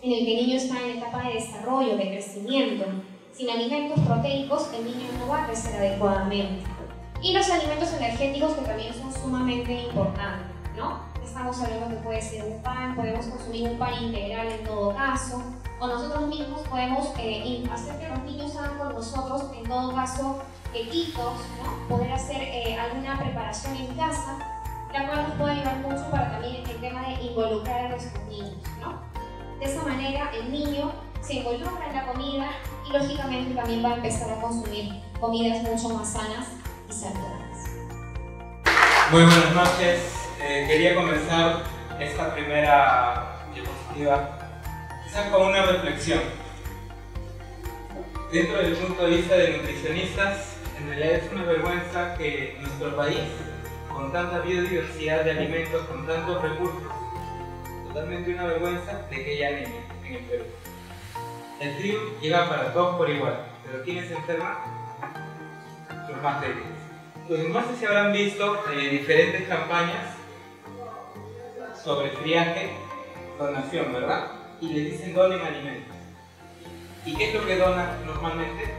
en el que el niño está en etapa de desarrollo, de crecimiento. Sin alimentos proteicos, el niño no va a crecer adecuadamente. Y los alimentos energéticos, que también son sumamente importantes, ¿no? Estamos hablando que puede ser un pan, podemos consumir un pan integral en todo caso, o nosotros mismos podemos eh, hacer que los niños hagan con nosotros, en todo caso, quequitos, ¿no? Poder hacer eh, alguna preparación en casa, la cual nos puede ayudar mucho para también el tema de involucrar a nuestros niños, ¿no? De esa manera el niño se involucra en la comida y lógicamente también va a empezar a consumir comidas mucho más sanas y saludables. Muy buenas noches. Eh, quería comenzar esta primera diapositiva quizás con una reflexión. Dentro del punto de vista de nutricionistas, en realidad es una vergüenza que nuestro país, con tanta biodiversidad de alimentos, con tantos recursos, totalmente una vergüenza de que haya anemia en el Perú. El trigo llega para todos por igual, pero ¿quiénes se enferman? Los más débiles. Pues no sé si habrán visto eh, diferentes campañas sobre friaje, donación, ¿verdad? Y les dicen donen alimentos. ¿Y qué es lo que donan normalmente?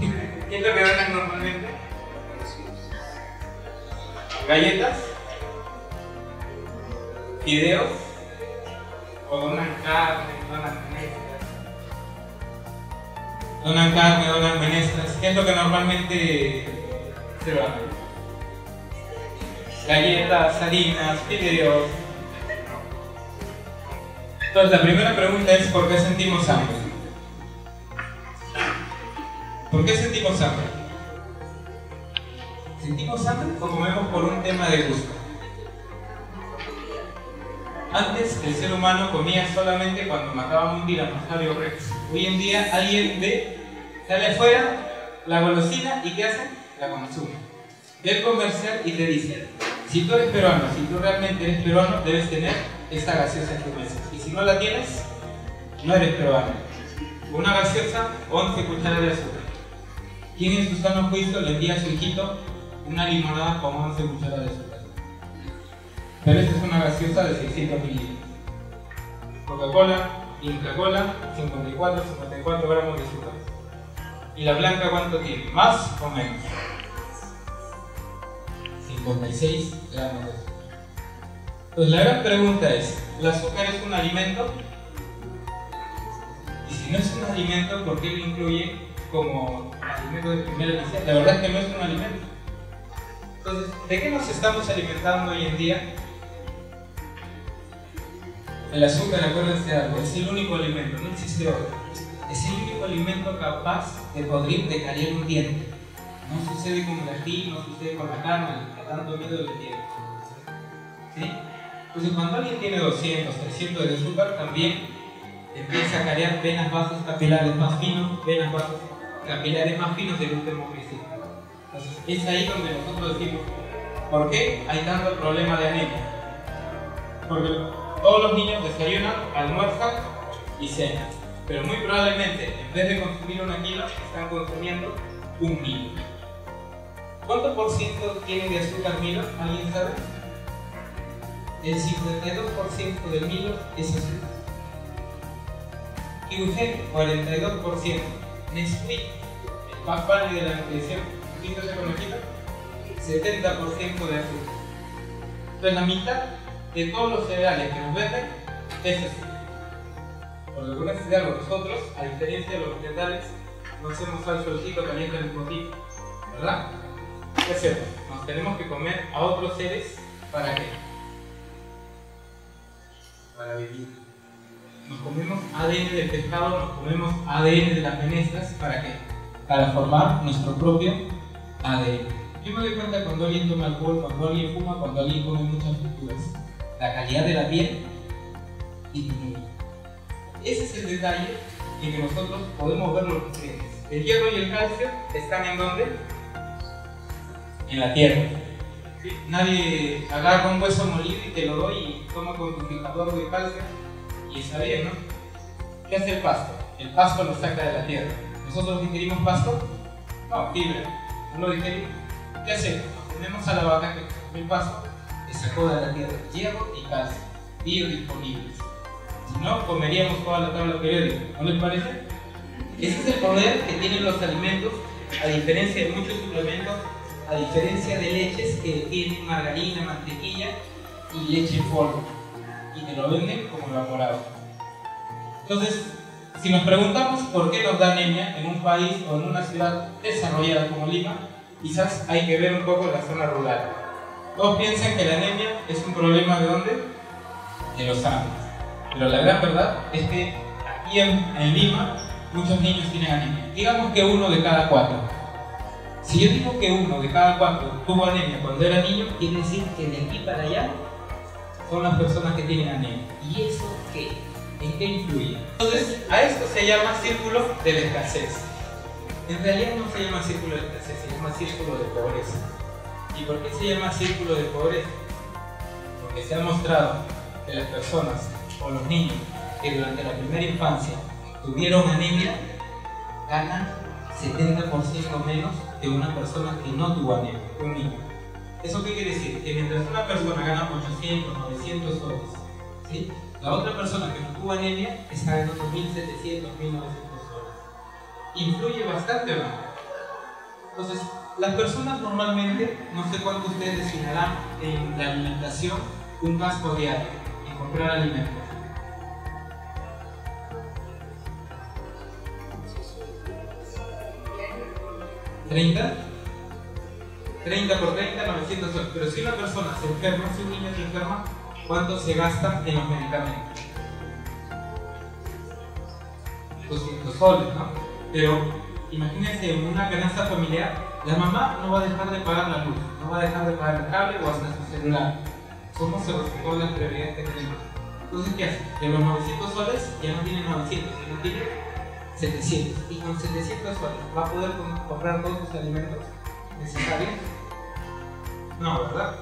¿Qué es lo que donan normalmente? Galletas, fideos, donan carne, donan menestras. Donan carne, donan menestras. ¿Qué es lo que normalmente se va? Galletas, harinas, fideos. Entonces la primera pregunta es ¿por qué sentimos hambre? ¿Por qué sentimos hambre? ¿Sentimos hambre o comemos por un tema de gusto? Antes el ser humano comía solamente cuando mataban un tiranosaurio rex. Hoy en día alguien ve, sale afuera la golosina y ¿qué hace? La consume. Ve el comercial y te dice, si tú eres peruano, si tú realmente eres peruano, debes tener esta gaseosa en tu mesa. Y si no la tienes, no eres peruano. Una gaseosa, once cucharas de azúcar. ¿Quién en su sano juicio le envía a su hijito una limonada con once cucharas de azúcar? Pero esta es una gaseosa de seiscientos mililitros. Coca-Cola, Inca-Cola, cincuenta y cuatro, cincuenta y cuatro gramos de azúcar. ¿Y la blanca cuánto tiene? ¿Más o menos? cincuenta y seis gramos de azúcar. Pues la gran pregunta es, ¿el azúcar es un alimento? Y si no es un alimento, ¿por qué lo incluye como alimento de primera necesidad? La verdad es que no es un alimento. Entonces, ¿de qué nos estamos alimentando hoy en día? El azúcar, acuérdense de algo, es el único alimento, no existe otro. Es el único alimento capaz de podrir, de caer un diente. No sucede con el ají, no sucede con la carne, que tanto miedo le tiene. ¿Sí? Entonces, cuando alguien tiene doscientos, trescientos de azúcar, también empieza a carear venas vasos capilares más finos, venas vasos capilares más finos de los que hemos visto. Entonces, es ahí donde nosotros decimos, ¿por qué hay tanto problema de anemia? Porque todos los niños desayunan, almuerzan y cenan, pero muy probablemente, en vez de consumir una kilo, están consumiendo un kilo. ¿Cuánto por ciento tiene de azúcar Milo? ¿Alguien sabe? El cincuenta y dos por ciento del Milo es azúcar. Y usted, cuarenta y dos por ciento. Nestlé, el más padre de la nutrición, ¿viste esa conejita? setenta por ciento de azúcar. Entonces la mitad de todos los cereales que nos venden es azúcar. Por lo que necesitamos nosotros, a diferencia de los vegetales, no hacemos al solcito caliente al mismo tiempo, ¿verdad? ¿Qué hacemos? Nos tenemos que comer a otros seres, ¿para qué? Para vivir. Nos comemos A D N del pescado, nos comemos A D N de las menestras, ¿para qué? Para formar nuestro propio A D N. Yo me doy cuenta cuando alguien toma alcohol, cuando alguien fuma, cuando alguien come muchas frituras, la calidad de la piel disminuye. Ese es el detalle en que nosotros podemos ver los nutrientes. El hierro y el calcio están ¿en dónde? En la tierra. ¿Sí? Nadie agarra un hueso molido y te lo doy y toma con tu picador de calcio y está bien, ¿no? ¿Qué hace el pasto? El pasto lo saca de la tierra. ¿Nosotros digerimos pasto? No, fibra, no lo digerimos. ¿Qué hacemos? Tenemos a la vaca que come el pasto, que sacó de la tierra hierro y calcio, biodisponibles. Si no, comeríamos toda la tabla periódica, ¿no les parece? Ese es el poder que tienen los alimentos, a diferencia de muchos suplementos, a diferencia de leches que tienen margarina, mantequilla y leche en polvo, y te lo venden como evaporado. Entonces, si nos preguntamos por qué nos da anemia en un país o en una ciudad desarrollada como Lima, quizás hay que ver un poco la zona rural. Todos piensan que la anemia es un problema ¿de dónde? De los Andes. Pero la gran verdad es que aquí en, en Lima muchos niños tienen anemia. Digamos que uno de cada cuatro. Si yo digo que uno de cada cuatro tuvo anemia cuando era niño, quiere decir que de aquí para allá son las personas que tienen anemia. ¿Y eso qué? ¿En qué influye? Entonces, a esto se llama círculo de la escasez. En realidad no se llama círculo de la escasez, se llama círculo de pobreza. ¿Y por qué se llama círculo de pobreza? Porque se ha mostrado que las personas o los niños que durante la primera infancia tuvieron anemia ganan setenta por ciento menos que una persona que no tuvo anemia, un niño. ¿Eso qué quiere decir? Que mientras una persona gana ochocientos, novecientos soles, ¿sí?, la otra persona que no tuvo anemia está ganando mil setecientos, mil novecientos soles. Influye bastante más. Entonces, las personas normalmente, no sé cuánto ustedes destinarán en la alimentación un gasto diario en comprar alimentos. treinta por treinta, novecientos soles. Pero si una persona se enferma, si un niño se enferma, ¿cuánto se gasta en los medicamentos? doscientos soles, ¿no? Pero imagínense, en una canasta familiar, la mamá no va a dejar de pagar la luz, no va a dejar de pagar el cable o hasta su celular. ¿Cómo se respetó las prioridades que tenemos? Entonces, ¿qué hace? De los novecientos soles ya no tiene novecientos, sino tiene setecientos. Y con setecientos soles va a poder comprar todos los alimentos necesarios. No, ¿verdad?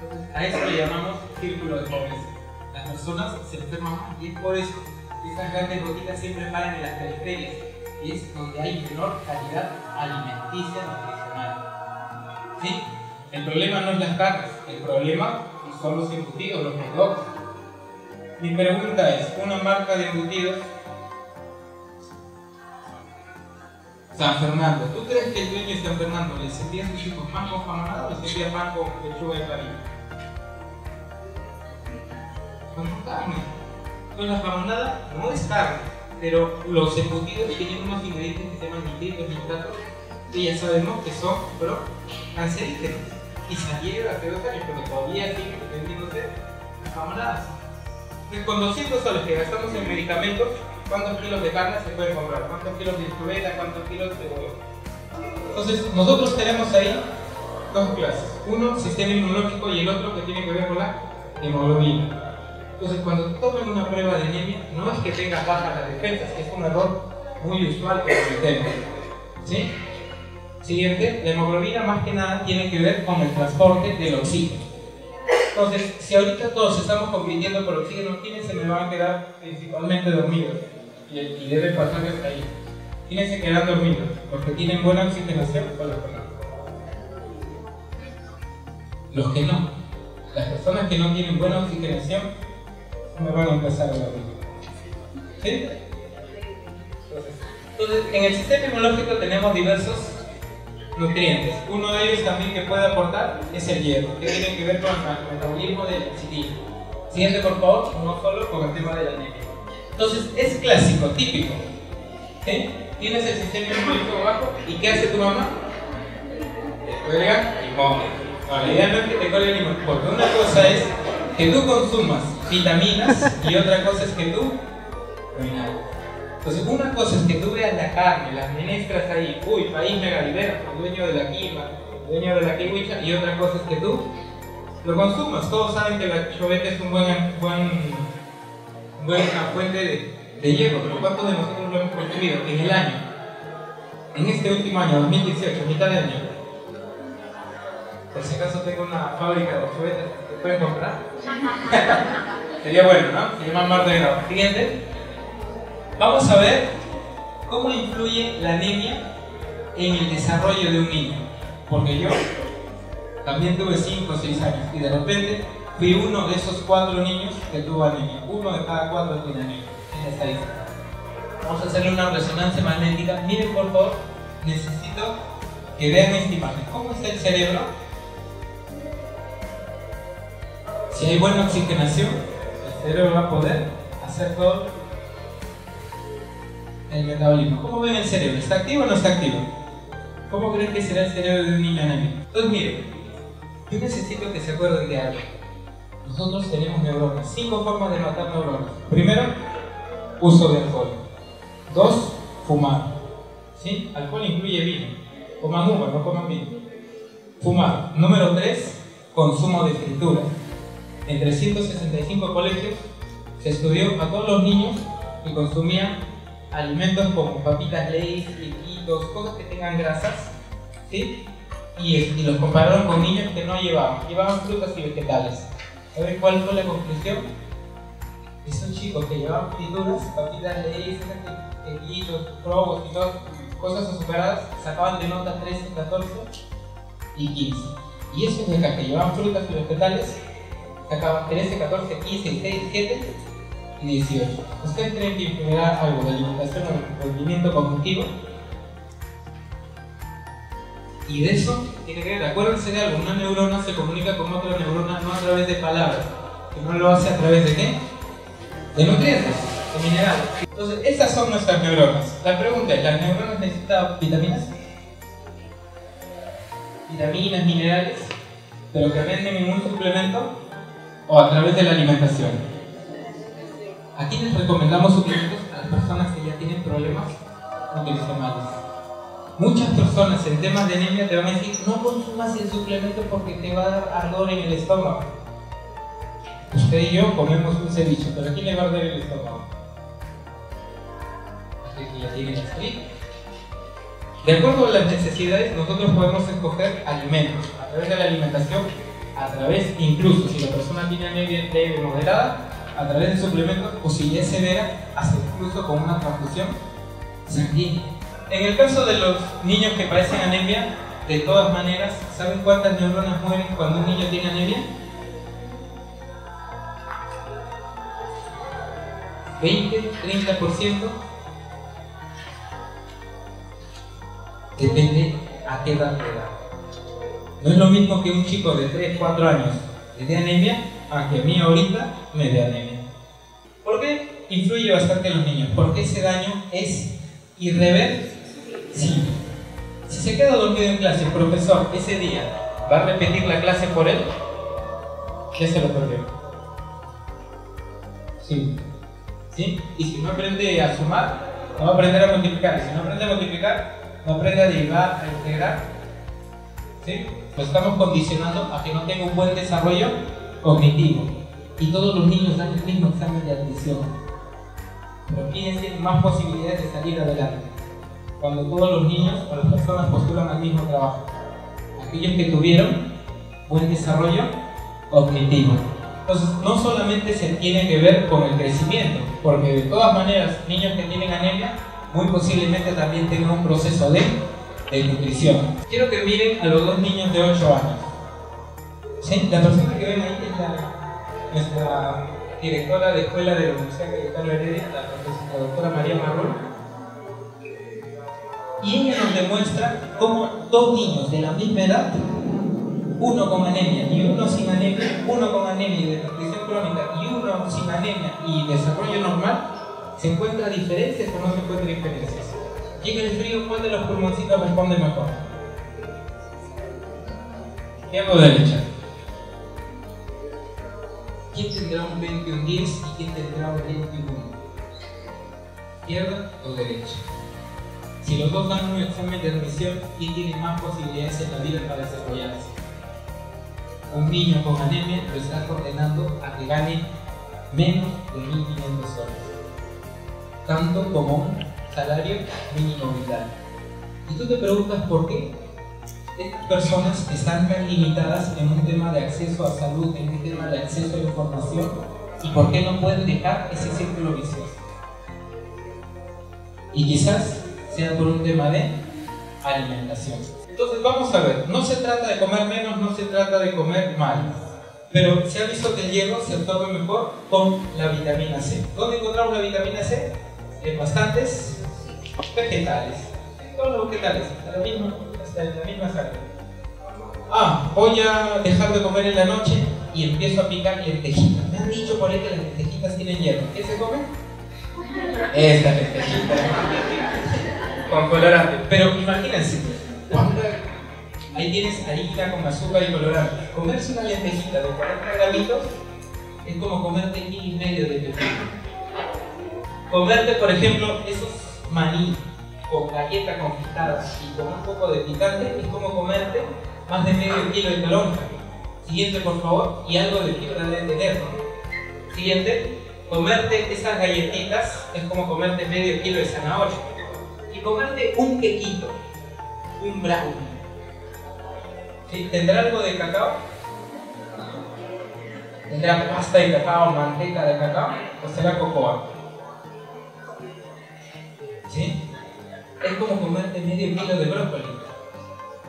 Entonces, a eso le llamamos círculo de pobreza. Las personas se enferman más y es por eso que estas grandes botitas siempre paran en las periferias, y es donde hay menor calidad alimenticia nutricional. ¿Sí? El problema no es las carnes, el problema son los embutidos, los productos. Mi pregunta es, ¿una marca de embutidos? San Fernando. ¿Tú crees que el dueño de San Fernando les envía a sus hijos pan con jamonada o les envía pan con lechuga de harina? Con carne. Con la jamonada no es carne, pero los embutidos tienen unos ingredientes que se llaman nitritos, nitratos, que ya sabemos que son cancerígenos y salieron hace dos años, pero todavía siguen vendiéndose jamonadas. Entonces, con doscientos soles que gastamos en medicamentos, ¿cuántos kilos de carne se pueden comprar? ¿Cuántos kilos de chuleta? ¿Cuántos kilos de huevo? Entonces, nosotros tenemos ahí dos clases. Uno, sistema inmunológico, y el otro que tiene que ver con la hemoglobina. Entonces, cuando tomen una prueba de anemia, no es que tengas bajas las defensas, que es un error muy usual que cometemos. ¿Sí? Siguiente, la hemoglobina más que nada tiene que ver con el transporte del oxígeno. Entonces, si ahorita todos estamos compitiendo por oxígeno, ¿quiénes se me van a quedar principalmente dormidos? Y, y debe pasar hasta ahí. ¿Quiénes se quedan dormidos? ¿Los que tienen buena oxigenación o los que no? Los que no. Las personas que no tienen buena oxigenación me van a empezar a dormir. ¿Sí? Entonces, entonces, en el sistema inmunológico tenemos diversos nutrientes. Uno de ellos también que puede aportar es el hierro, que tiene que ver con el metabolismo de la citina. Siguiente, por favor, no solo con el tema de la anemia. Entonces, es clásico, típico. ¿Sí? Tienes el sistema inmunológico bajo y ¿qué hace tu mamá? Te cuelga limón. La idea no es que te cuelgue limón, porque una cosa es que tú consumas vitaminas y otra cosa es que tú no. Entonces, una cosa es que tú veas la carne, las menestras ahí, uy, país megalibero, dueño de la quima, dueño de la kiwicha, y otra cosa es que tú lo consumas. Todos saben que la choveta es un buen, buen, buena fuente de, de hierro, pero ¿cuántos de nosotros lo hemos consumido en el año? En este último año, dos mil dieciocho, mitad de año. Por si acaso tengo una fábrica de chovetas, ¿te pueden comprar? Sería bueno, ¿no? Se llama Mardo Era. Siguiente. Vamos a ver cómo influye la anemia en el desarrollo de un niño. Porque yo también tuve cinco o seis años y de repente fui uno de esos cuatro niños que tuvo anemia. Uno de cada cuatro tiene anemia. Es la estadística. Vamos a hacerle una resonancia magnética. Miren, por favor, necesito que vean esta imagen. ¿Cómo está el cerebro? Si hay buena oxigenación, el cerebro va a poder hacer todo el metabolismo. ¿Cómo ven el cerebro? ¿Está activo o no está activo? ¿Cómo creen que será el cerebro de un niño anémico? Entonces miren, yo necesito que se acuerden de algo. Nosotros tenemos neuronas, cinco formas de matar neuronas. Primero, uso de alcohol. Dos, fumar. ¿Sí? Alcohol incluye vino. Coman uva, no coman vino. Fumar. Número tres, consumo de fritura. En trescientos sesenta y cinco colegios se estudió a todos los niños que consumían alimentos como papitas Lay's, liquidos, cosas que tengan grasas, ¿sí? Y, y los compararon con niños que no llevaban, llevaban frutas y vegetales. ¿Saben cuál fue la conclusión? Que son chicos que llevaban frituras, papitas Lay's, liquidos, probos y todo, cosas azucaradas, sacaban de nota trece, catorce y quince. Y esos de que llevaban frutas y vegetales, sacaban trece, catorce, quince, dieciséis, diecisiete. dieciocho. ¿Ustedes creen que influirá algo de alimentación o rendimiento cognitivo? Y de eso tiene que ver, acuérdense de algo, una neurona se comunica con otra neurona no a través de palabras, sino lo hace a través de ¿qué? De nutrientes, de minerales. Entonces, esas son nuestras neuronas. La pregunta es, ¿las neuronas necesitan vitaminas? vitaminas, minerales, de lo que venden en un suplemento o a través de la alimentación. Aquí les recomendamos suplementos a las personas que ya tienen problemas nutricionales. Muchas personas en temas de anemia te van a decir: no consumas el suplemento porque te va a dar ardor en el estómago. Usted y yo comemos un ceviche, pero ¿a quién le va a arder el estómago? Usted que ya tiene el ceviche. De acuerdo a las necesidades, nosotros podemos escoger alimentos a través de la alimentación, a través, incluso si la persona tiene anemia leve moderada, a través de suplementos, o si es severa, hasta incluso con una transfusión sanguínea. En el caso de los niños que padecen anemia, de todas maneras, ¿saben cuántas neuronas mueren cuando un niño tiene anemia? veinte, treinta por ciento. Depende a qué edad le da. No es lo mismo que un chico de tres, cuatro años le dé anemia a que a mí ahorita me dé anemia. ¿Por qué? Influye bastante en los niños, porque ese daño es irreversible. Si se queda dormido en clase, el profesor ese día va a repetir la clase por él, ya se lo perdió. Sí. ¿Sí? Y si no aprende a sumar, no va a aprender a multiplicar. Y si no aprende a multiplicar, no aprende a derivar, a integrar, ¿sí? Lo estamos condicionando a que no tenga un buen desarrollo cognitivo. Y todos los niños dan el mismo examen de admisión. Pero ¿quiénes tienen más posibilidades de salir adelante? Cuando todos los niños o las personas postulan al mismo trabajo. Aquellos que tuvieron buen desarrollo cognitivo. Entonces, no solamente se tiene que ver con el crecimiento, porque de todas maneras, niños que tienen anemia, muy posiblemente también tengan un proceso de, de nutrición. Quiero que miren a los dos niños de ocho años. ¿Sí? La persona que ven ahí es la, nuestra directora de escuela de la Universidad Cayetano Heredia, la profesora doctora María Marrón. Y ella nos demuestra cómo dos niños de la misma edad, uno con anemia y uno sin anemia, uno con anemia y desnutrición crónica y uno sin anemia y desarrollo normal, ¿se encuentra diferencias o no se encuentra diferencias? Llega el frío, ¿cuál de los pulmoncitos responde mejor? ¿Izquierda o derecha? ¿Quién tendrá un veintiuno diez y quién tendrá un veintiuno? ¿Izquierda o derecha? Si los dos dan un examen de admisión, ¿quién tiene más posibilidades en la vida para desarrollarse? Un niño con anemia lo está condenando a que gane menos de mil quinientos soles, tanto como un salario mínimo vital. Y tú te preguntas por qué estas personas están tan limitadas en un tema de acceso a salud, en un tema de acceso a la información, y por qué no pueden dejar ese círculo vicioso. Y quizás sea por un tema de alimentación. Entonces vamos a ver, no se trata de comer menos, no se trata de comer mal, pero se ha visto que el hierro se absorbe mejor con la vitamina C. ¿Dónde encontramos la vitamina C? En bastantes vegetales, en todos los vegetales, hasta, la misma, hasta en la misma carne. Ah, voy a dejar de comer en la noche y empiezo a picar lentejitas. Me han dicho por ahí que las lentejitas tienen hierro. ¿Qué se come? Esta lentejita con colorante. Pero imagínense, ahí tienes harina con azúcar y colorante. Comerse una lentejita de cuarenta gramitos es como comerte un kilo y medio de pepino. Comerte, por ejemplo, esos maní con galleta confitada y con un poco de picante es como comerte más de medio kilo de calonja. Siguiente, por favor, y algo de fibra de tener. Siguiente, comerte esas galletitas es como comerte medio kilo de zanahoria. Y comerte un quequito, un brownie. ¿Sí? ¿Tendrá algo de cacao? ¿Tendrá pasta de cacao, manteca de cacao o será cocoa? ¿Sí? Es como comerte medio kilo de brócoli.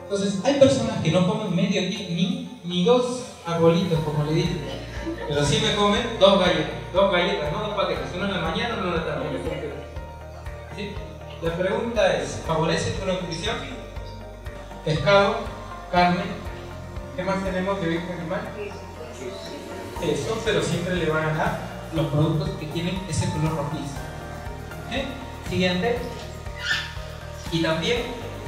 Entonces, hay personas que no comen medio kilo, ni, ni dos arbolitos, como le dije, pero sí me comen dos galletas, dos galletas, no dos paquetes, una en la mañana y una en la tarde. ¿Sí? La pregunta es, ¿favorece tu nutrición? Pescado, carne, ¿qué más tenemos de origen animal? Eso, pero siempre le van a dar los productos que tienen ese color rojizo. ¿Sí? Siguiente, y también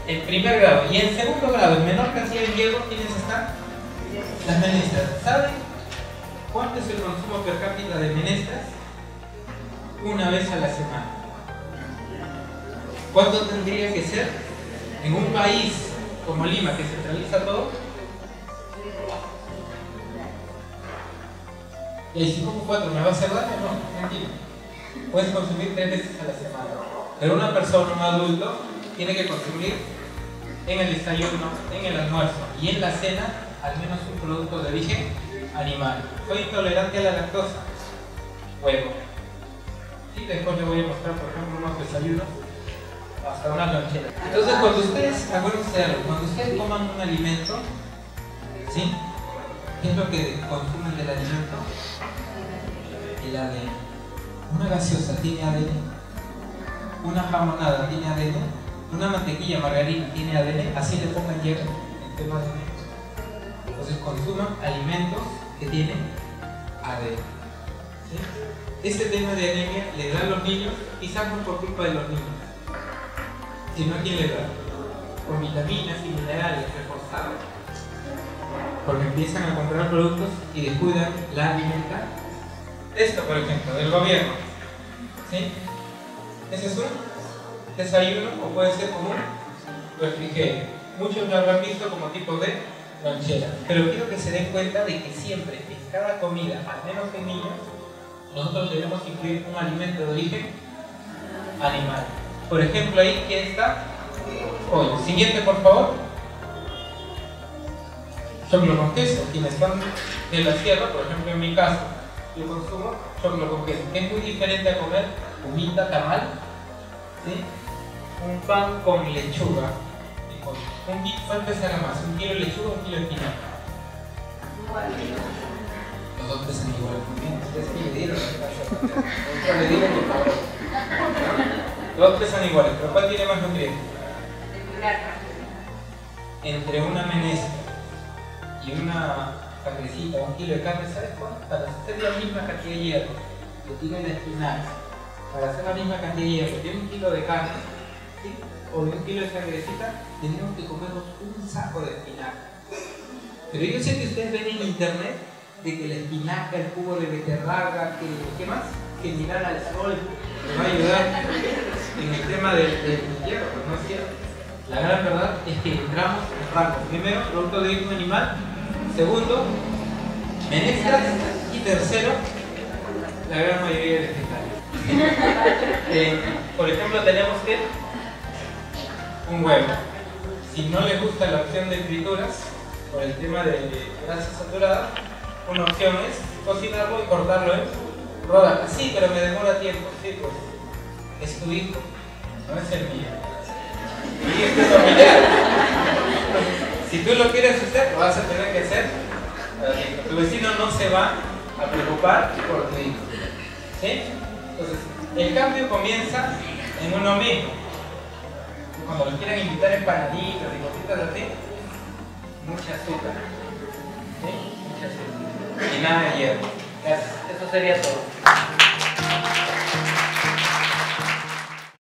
en primer grado, y en segundo grado, en menor cantidad de hierro, ¿quiénes están? Las menestras. ¿Saben cuánto es el consumo per cápita de menestras? Una vez a la semana. ¿Cuánto tendría que ser? En un país como Lima, que centraliza todo. Y ahí si como cuatro, ¿me va a hacer daño? No, tranquilo. Puedes consumir tres veces a la semana. Pero una persona, un adulto, tiene que consumir en el desayuno, en el almuerzo y en la cena, al menos un producto de origen animal. Soy intolerante a la lactosa. Huevo. Y después les voy a mostrar, por ejemplo, unos desayunos, hasta una lonchera. Entonces, cuando ustedes, acuérdense de algo, cuando ustedes coman un alimento, ¿sí? ¿Qué es lo que consumen del alimento? El A D N. Una gaseosa tiene A D N. Una jamonada tiene A D N, una mantequilla margarina tiene A D N, así le pongan hierro en temas de alimentos. Entonces consuman alimentos que tienen A D N. ¿Sí? Este tema de anemia le da a los niños, quizás no por culpa de los niños, sino a quién le da, por vitaminas y minerales reforzados, porque empiezan a comprar productos y descuidan la alimentación. Esto, por ejemplo, del gobierno. ¿Sí? Ese es un desayuno o puede ser como un refrigerio. Muchos lo habrán visto como tipo de lonchera. Pero quiero que se den cuenta de que siempre, en cada comida, al menos en niños, nosotros debemos incluir un alimento de origen animal. Por ejemplo, ahí, ¿quién está? Pollo. Siguiente, por favor. Choclo con queso. Quienes están de la sierra, por ejemplo, en mi caso, yo consumo choclo con queso, que es muy diferente a comer humita, tamal, ¿sí? Un pan con lechuga, un kilo, ¿cuánto pesará más? ¿Un kilo de lechuga o un kilo de espinaca? Los dos pesan igual, ustedes que le dieron, yo le digo por favor. Los dos pesan iguales, pero ¿cuál tiene más nutrientes? Entre una menestra y una sangrecita, un kilo de carne, ¿sabes cuánto? Para hacer la misma cantidad de hierro que tiene la espinaca, para hacer la misma cantidad de hierro de un kilo de carne, ¿sí? O de un kilo de sangrecita, tenemos que comernos un saco de espinaca. Pero yo sé que ustedes ven en internet de que la espinaca, el jugo de beterraga, que, ¿qué más? Que mirar al sol te va a ayudar en el tema del hierro, pero no es cierto. La gran verdad es que entramos en rangos. Primero, producto de origen animal. Segundo, menestras. Y tercero, la gran mayoría de vegetales. Eh, por ejemplo, tenemos que un huevo. Si no les gusta la opción de frituras por el tema de grasa saturada, una opción es cocinarlo y cortarlo en rodajas. Sí, pero me demora tiempo. Sí, pues, es tu hijo, no es el mío. Y es tu familiar. Si tú lo quieres hacer, lo vas a tener que hacer. Tu vecino no se va a preocupar por tu hijo. ¿Sí? Entonces, el cambio comienza en uno mismo. Cuando los quieran invitar en panaditos y cositas así, mucha azúcar. ¿Sí? Mucha azúcar. Y nada de hierro. Eso sería todo.